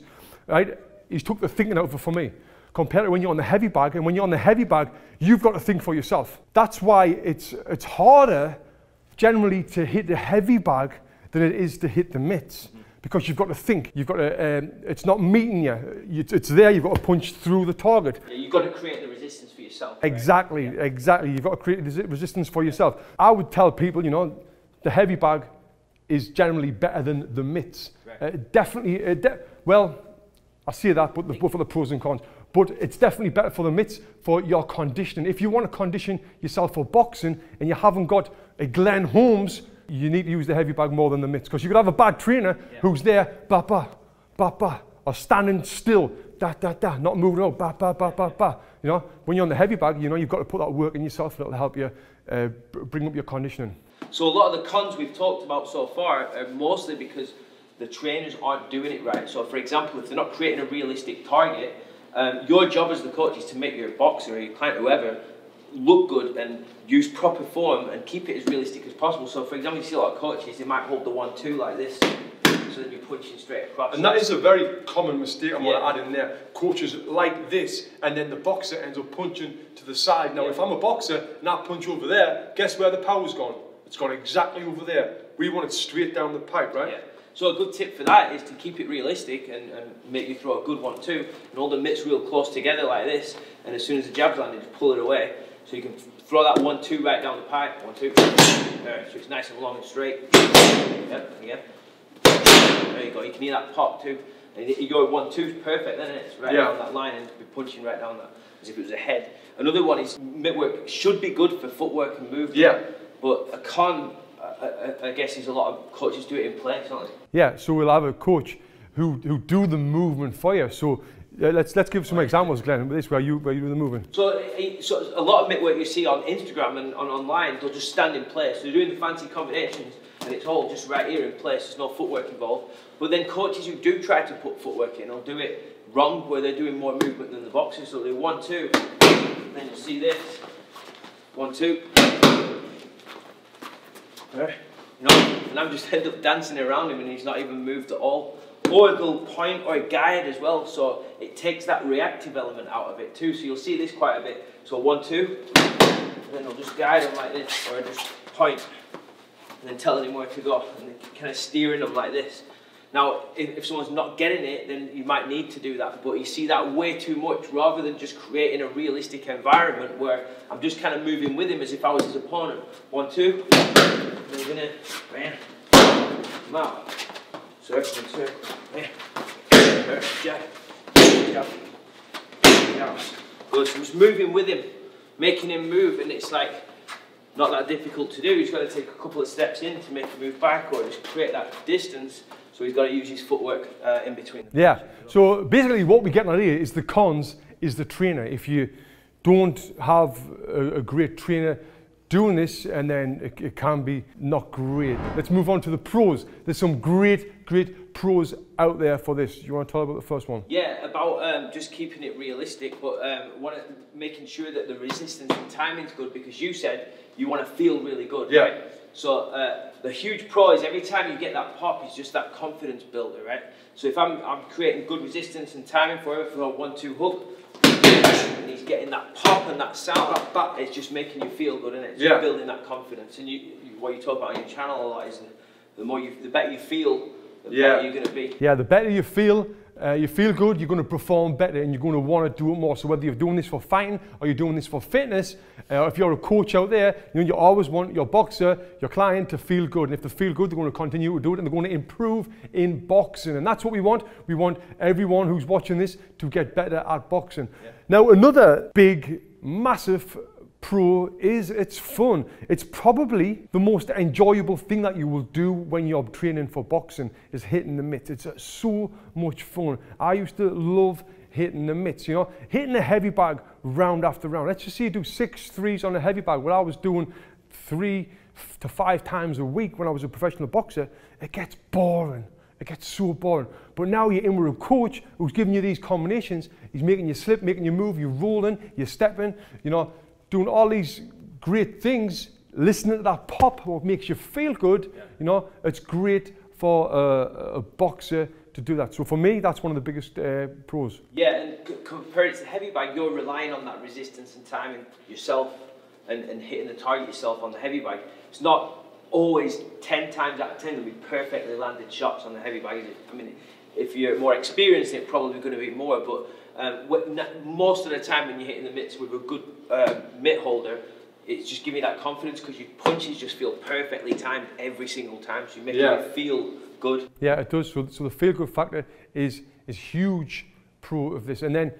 right, he's took the thinking out for me. Compared to when you're on the heavy bag, and when you're on the heavy bag, you've got to think for yourself. That's why it's, it's harder generally to hit the heavy bag than it is to hit the mitts, because you've got to think, you've got to, um, it's not meeting you, it's there, you've got to punch through the target. Yeah, you've got to create the resistance for yourself. Right? Exactly, yeah. exactly, you've got to create the resistance for yourself. I would tell people, you know, the heavy bag is generally better than the mitts. Right. Uh, definitely, uh, de well, I say that, but, the, but for the pros and cons. But it's definitely better for the mitts for your conditioning. If you want to condition yourself for boxing and you haven't got a Glenn Holmes, you need to use the heavy bag more than the mitts. Because you could have a bad trainer yeah. who's there, ba ba, ba ba, or standing still, da da da, not moving out, ba ba ba ba ba. You know, when you're on the heavy bag, you know, you've got to put that work in yourself and it'll help you uh, bring up your conditioning. So a lot of the cons we've talked about so far are mostly because the trainers aren't doing it right. So for example, if they're not creating a realistic target, Um, your job as the coach is to make your boxer or your client, whoever, look good and use proper form and keep it as realistic as possible. So, for example, you see a lot of coaches, they might hold the one two like this, so then you're punching straight across. And that is a very common mistake I yeah. want to add in there. Coaches like this, and then the boxer ends up punching to the side. Now, yeah. if I'm a boxer and I punch over there, guess where the power's gone? It's gone exactly over there. We want it straight down the pipe, right? Yeah. So a good tip for that is to keep it realistic and, and make you throw a good one too. And all the mitts real close together like this. And as soon as the jab's landed, just pull it away. So you can throw that one two right down the pipe. One two. There. So it's nice and long and straight. Yep. Again. There you go. You can hear that pop too. And your one two is perfect, then it's right yeah. down that line and be punching right down that as if it was a head. Another one is mitt work should be good for footwork and movement. Yeah. But a con. I, I guess there's a lot of coaches do it in place, aren't they? Yeah, so we'll have a coach who, who do the movement for you. So uh, let's let's give some examples, Glenn, with this where you where you do the movement. So, so a lot of mitt work you see on Instagram and on online, they'll just stand in place. They're doing the fancy combinations, and it's all just right here in place. There's no footwork involved. But then coaches who do try to put footwork in, they'll do it wrong, where they're doing more movement than the boxers. So they one two, then you see this one two. You know, and I'm just end up dancing around him and he's not even moved at all. Or they'll point or guide as well, so it takes that reactive element out of it too. So you'll see this quite a bit. So one, two, and then they'll just guide him like this, or just point, and then telling him where to go, and then kind of steering him like this. Now, if, if someone's not getting it, then you might need to do that, but you see that way too much rather than just creating a realistic environment where I'm just kind of moving with him as if I was his opponent. One, two, moving in, man, come out, circle and circle, yeah, jab, jab, jab, good, so I'm just moving with him, making him move, and it's like, not that difficult to do. He's got to take a couple of steps in to make a move back or just create that distance. So he's got to use his footwork uh, in between. Yeah. So basically what we get on here is the cons is the trainer. If you don't have a, a great trainer doing this, and then it, it can be not great. Let's move on to the pros. There's some great, great pros out there for this. You want to tell about the first one? Yeah, about um, just keeping it realistic, but um, one, making sure that the resistance and timing's good, because you said you want to feel really good, yeah. Right? So uh, the huge pro is every time you get that pop, it's just that confidence builder, right? So if I'm, I'm creating good resistance and timing for him for a one-two hook, and he's getting that pop and that sound, that bat, it's just making you feel good, isn't it? It's yeah. Just building that confidence. And you, you, what you talk about on your channel a lot is the more you, the better you feel, the yeah. better you're going to be. Yeah, the better you feel, uh, you feel good, you're going to perform better, and you're going to want to do it more. So whether you're doing this for fighting or you're doing this for fitness, uh, if you're a coach out there, you know, you always want your boxer, your client to feel good. And if they feel good, they're going to continue to do it, and they're going to improve in boxing. And that's what we want. We want everyone who's watching this to get better at boxing. Yeah. Now, another big, massive pro is it's fun. It's probably the most enjoyable thing that you will do when you're training for boxing, is hitting the mitts. It's so much fun. I used to love hitting the mitts, you know, hitting a heavy bag round after round. Let's just say you do six threes on a heavy bag. Well, I was doing three to five times a week when I was a professional boxer. It gets boring. It gets so boring. But now you're in with a coach who's giving you these combinations. He's making you slip, making you move, you're rolling, you're stepping, you know, doing all these great things, listening to that pop, what makes you feel good, yeah. You know, it's great for a, a boxer to do that. So for me, that's one of the biggest uh, pros. Yeah, and c compared to the heavy bag, you're relying on that resistance and timing yourself, and, and hitting the target yourself on the heavy bag. It's not always ten times out of ten there'll be perfectly landed shots on the heavy bag. I mean, if you're more experienced, it's probably going to be more, but um, most of the time when you're hitting the mitts with a good uh, mitt holder, it's just giving you that confidence, because your punches just feel perfectly timed every single time, so you make yeah. it feel good. Yeah, it does. So, so the feel good factor is is huge pro of this. And then,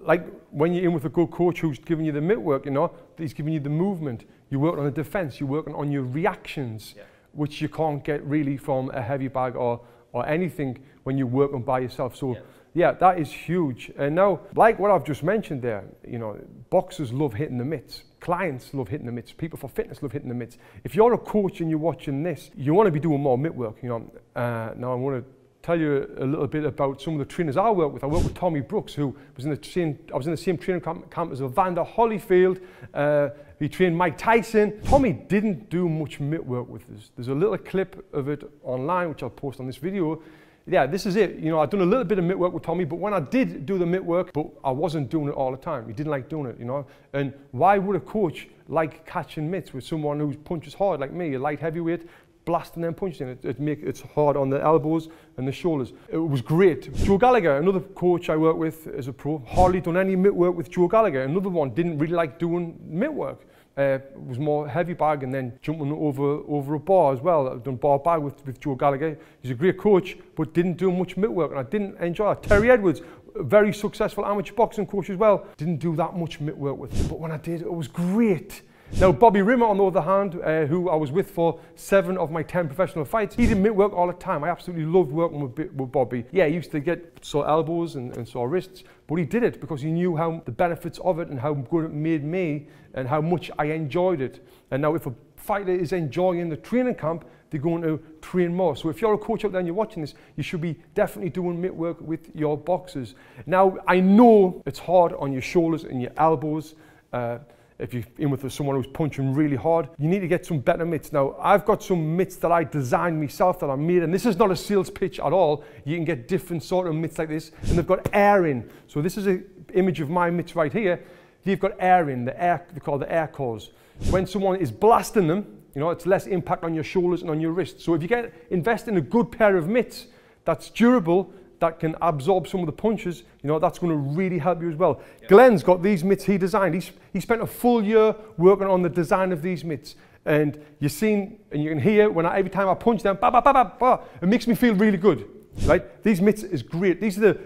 like, when you're in with a good coach who's giving you the mitt work, you know, he's giving you the movement, you work on the defense, you're working on your reactions, yeah. which you can't get really from a heavy bag or or anything when you work on by yourself. So yeah. yeah, that is huge. And now, like what I've just mentioned there, you know, boxers love hitting the mitts. Clients love hitting the mitts. People for fitness love hitting the mitts. If you're a coach and you're watching this, you want to be doing more mitt work, you know. Uh, now I want to tell you a little bit about some of the trainers I work with. I work with Tommy Brooks, who was in the same, I was in the same training camp, camp as Evander Holyfield. Uh, he trained Mike Tyson. Tommy didn't do much mitt work with us. There's a little clip of it online, which I'll post on this video. Yeah, this is it. You know, I've done a little bit of mitt work with Tommy, but when I did do the mitt work, but I wasn't doing it all the time. He didn't like doing it, you know. And why would a coach like catching mitts with someone who punches hard like me, a light heavyweight, blasting them punches in. It, it make, it's hard on the elbows and the shoulders. It was great. Joe Gallagher, another coach I work with as a pro, hardly done any mitt work with Joe Gallagher. Another one didn't really like doing mitt work. Uh, was more heavy bag and then jumping over over a bar as well. I've done bar bag with, with Joe Gallagher. He's a great coach, but didn't do much mitt work, and I didn't enjoy it. Terry Edwards, a very successful amateur boxing coach as well, didn't do that much mitt work with him, but when I did, it was great. Now, Bobby Rimmer, on the other hand, uh, who I was with for seven of my ten professional fights, he did mitt work all the time. I absolutely loved working with, with Bobby. Yeah, he used to get sore elbows and, and sore wrists, but he did it because he knew how the benefits of it and how good it made me and how much I enjoyed it. And now, if a fighter is enjoying the training camp, they're going to train more. So if you're a coach out there and you're watching this, you should be definitely doing mitt work with your boxers. Now, I know it's hard on your shoulders and your elbows. Uh, If you're in with someone who's punching really hard, you need to get some better mitts. Now, I've got some mitts that I designed myself, that I made, and this is not a sales pitch at all. You can get different sort of mitts like this, and they've got air in. So this is an image of my mitts right here. They've got air in, the air, they're called the air cores. When someone is blasting them, you know, it's less impact on your shoulders and on your wrists. So if you get, invest in a good pair of mitts that's durable, that can absorb some of the punches, you know, that's going to really help you as well. Yep. Glenn's got these mitts he designed. He's, he spent a full year working on the design of these mitts. And you've seen, and you can hear, when I, every time I punch them, bah, bah, bah, bah, bah, it makes me feel really good, right? These mitts is great. These are the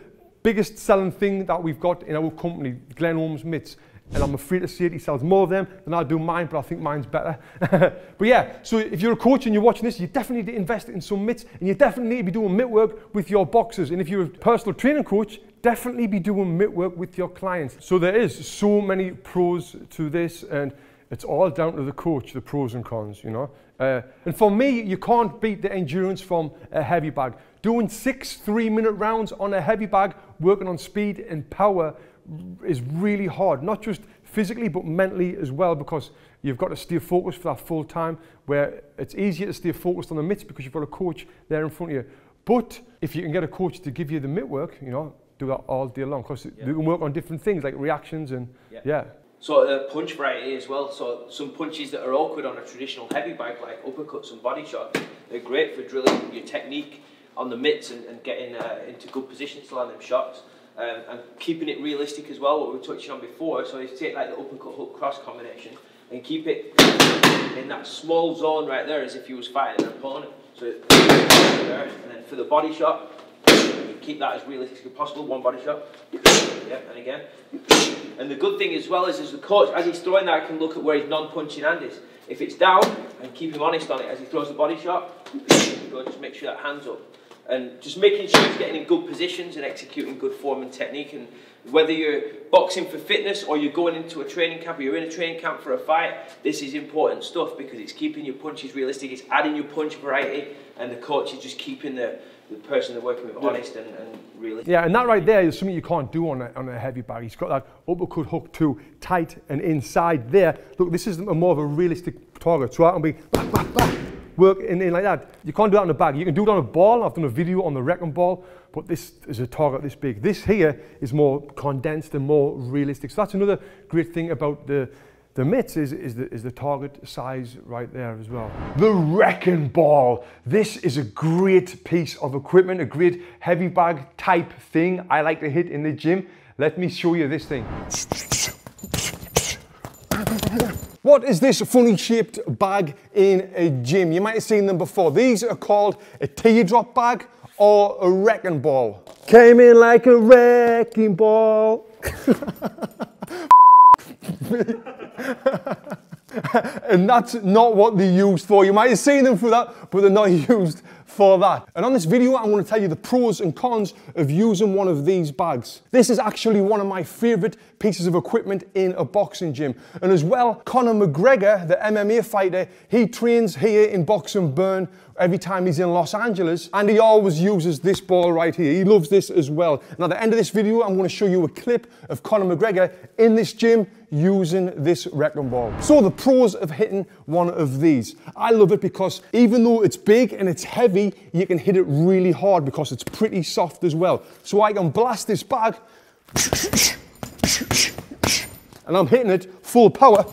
biggest selling thing that we've got in our company, Glenn Holmes mitts. And I'm afraid to say it, he sells more of them than I do mine, but I think mine's better. But yeah, so if you're a coach and you're watching this, you definitely need to invest in some mitts, and you definitely need to be doing mitt work with your boxers. And if you're a personal training coach, definitely be doing mitt work with your clients. So there is so many pros to this, and It's all down to the coach, the pros and cons, you know. Uh, and for me, you can't beat the endurance from a heavy bag. Doing six three-minute rounds on a heavy bag, working on speed and power, is really hard. Not just physically, but mentally as well, because you've got to stay focused for that full time, where it's easier to stay focused on the mitts because you've got a coach there in front of you. But if you can get a coach to give you the mitt work, you know, do that all day long, because yeah. you can work on different things like reactions and yeah. yeah. So the uh, punch variety as well. So some punches that are awkward on a traditional heavy bag, like uppercuts and body shots, they're great for drilling your technique on the mitts and, and getting uh, into good positions to land them shots. Um, and keeping it realistic as well, what we were touching on before. So if you take like the uppercut hook cross combination and keep it in that small zone right there, as if you was fighting an opponent. So there, and then for the body shot, keep that as realistic as possible. One body shot, yeah, and again. And the good thing as well is, as the coach, as he's throwing that, I can look at where his non-punching hand is. If it's down, and keep him honest on it as he throws the body shot. Go, just make sure that hand's up, and just making sure he's getting in good positions and executing good form and technique. And whether you're boxing for fitness or you're going into a training camp or you're in a training camp for a fight, this is important stuff because it's keeping your punches realistic, it's adding your punch variety, and the coach is just keeping the, the person they're working with honest and, and realistic. Yeah, and that right there is something you can't do on a, on a heavy bag. He's got that uppercut hook too tight and inside there. Look, this is a more of a realistic target, so I can be back, back, back. Work in, in like that. You can't do that on a bag. You can do it on a ball. I've done a video on the wrecking ball, but this is a target this big. This here is more condensed and more realistic. So that's another great thing about the the mitts is, is, the, is the target size right there as well. The wrecking ball. This is a great piece of equipment, a great heavy bag type thing I like to hit in the gym. Let me show you this thing. What is this funny shaped bag in a gym? You might have seen them before. These are called a teardrop bag or a wrecking ball. Came in like a wrecking ball. And that's not what they're used for. You might have seen them for that, but they're not used for that. And on this video, I'm going to tell you the pros and cons of using one of these bags. This is actually one of my favorite pieces of equipment in a boxing gym. And as well, Conor McGregor, the M M A fighter, he trains here in Box n Burn every time he's in Los Angeles, and he always uses this ball right here. He loves this as well. And at the end of this video, I'm going to show you a clip of Conor McGregor in this gym using this wrecking ball. So the pros of hitting one of these. I love it because even though it's big and it's heavy, you can hit it really hard because it's pretty soft as well. So I can blast this bag, and I'm hitting it full power.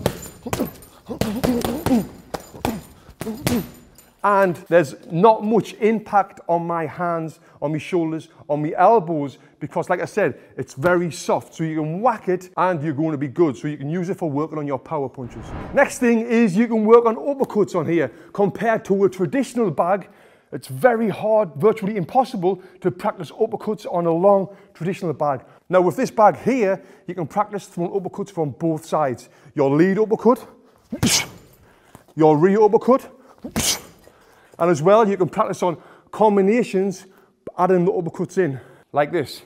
And there's not much impact on my hands, on my shoulders, on my elbows, because like I said, it's very soft. So you can whack it and you're going to be good. So you can use it for working on your power punches. Next thing is you can work on uppercuts on here. Compared to a traditional bag, it's very hard, virtually impossible to practice uppercuts on a long traditional bag. Now with this bag here, you can practice throwing uppercuts from both sides. Your lead uppercut, your rear uppercut, and as well, you can practice on combinations, adding the uppercuts in, like this.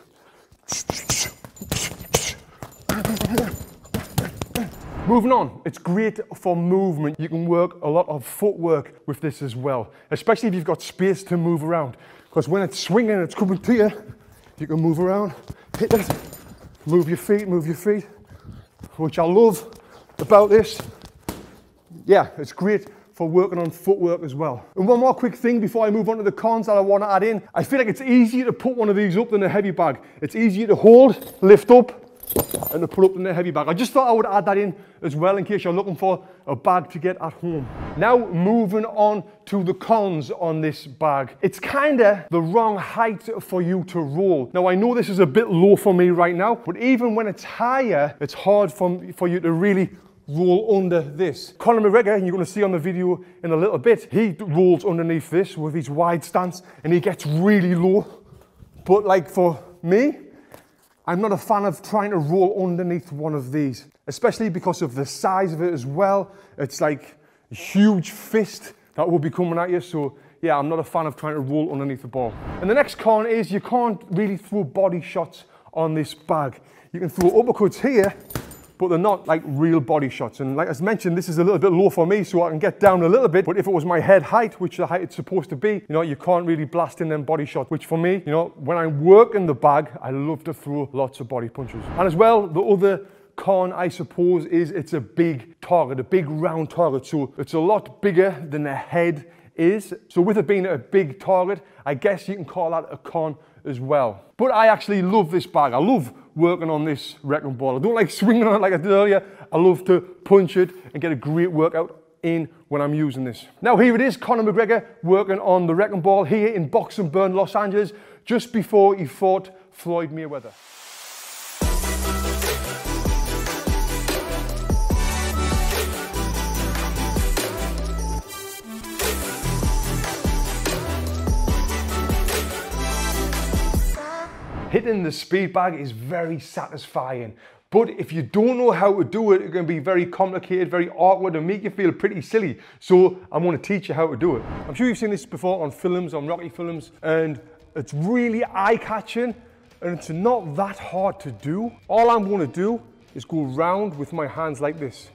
Moving on, it's great for movement. You can work a lot of footwork with this as well, especially if you've got space to move around. Because when it's swinging and it's coming to you, you can move around, hit it, move your feet, move your feet, which I love about this. Yeah, it's great for working on footwork as well. And one more quick thing before I move on to the cons that I want to add in. I feel like it's easier to put one of these up than a heavy bag. It's easier to hold, lift up, and to put up than a heavy bag. I just thought I would add that in as well in case you're looking for a bag to get at home. Now moving on to the cons on this bag. It's kinda the wrong height for you to roll. Now I know this is a bit low for me right now, but even when it's higher, it's hard for, for you to really roll under this. Conor McGregor, and you're going to see on the video in a little bit, he rolls underneath this with his wide stance and he gets really low. But like for me, I'm not a fan of trying to roll underneath one of these, especially because of the size of it as well. It's like a huge fist that will be coming at you. So yeah, I'm not a fan of trying to roll underneath the ball. And the next con is you can't really throw body shots on this bag. You can throw uppercuts here, but they're not like real body shots. And like I mentioned, this is a little bit low for me, so I can get down a little bit, but if it was my head height, which the height it's supposed to be, you know, you can't really blast in them body shots, which for me, you know, when I work in the bag, I love to throw lots of body punches. And as well, the other con, I suppose, is it's a big target, a big round target, so it's a lot bigger than the head is. So with it being a big target, I guess you can call that a con as well. But I actually love this bag. I love working on this wrecking ball. I don't like swinging on it like I did earlier. I love to punch it and get a great workout in when I'm using this. Now here it is, Conor McGregor working on the wrecking ball here in Box n Burn, Los Angeles, just before he fought Floyd Mayweather. Hitting the speed bag is very satisfying, but if you don't know how to do it, it's going to be very complicated, very awkward, and make you feel pretty silly. So I'm going to teach you how to do it. I'm sure you've seen this before on films, on Rocky films, and it's really eye-catching, and it's not that hard to do. All I'm going to do is go round with my hands like this,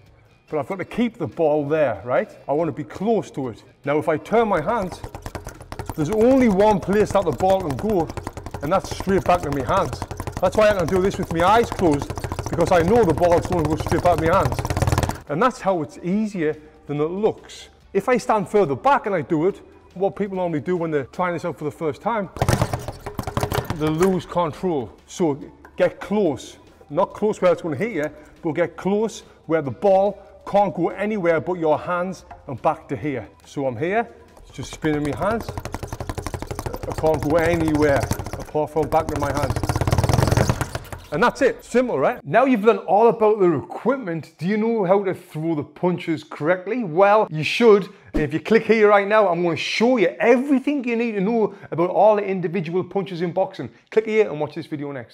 but I've got to keep the ball there, right? I want to be close to it. Now, if I turn my hands, there's only one place that the ball can go, and that's straight back to my hands. That's why I can do this with my eyes closed, because I know the ball's going to go straight back to my hands. And that's how it's easier than it looks. If I stand further back and I do it, what people normally do when they're trying this out for the first time, they lose control. So get close, not close where it's going to hit you, but get close where the ball can't go anywhere but your hands and back to here. So I'm here, just spinning my hands. I can't go anywhere apart from back with my hands. And that's it, simple, right? Now you've learned all about the equipment, do you know how to throw the punches correctly? Well, you should. And if you click here right now, I'm going to show you everything you need to know about all the individual punches in boxing. Click here and watch this video next.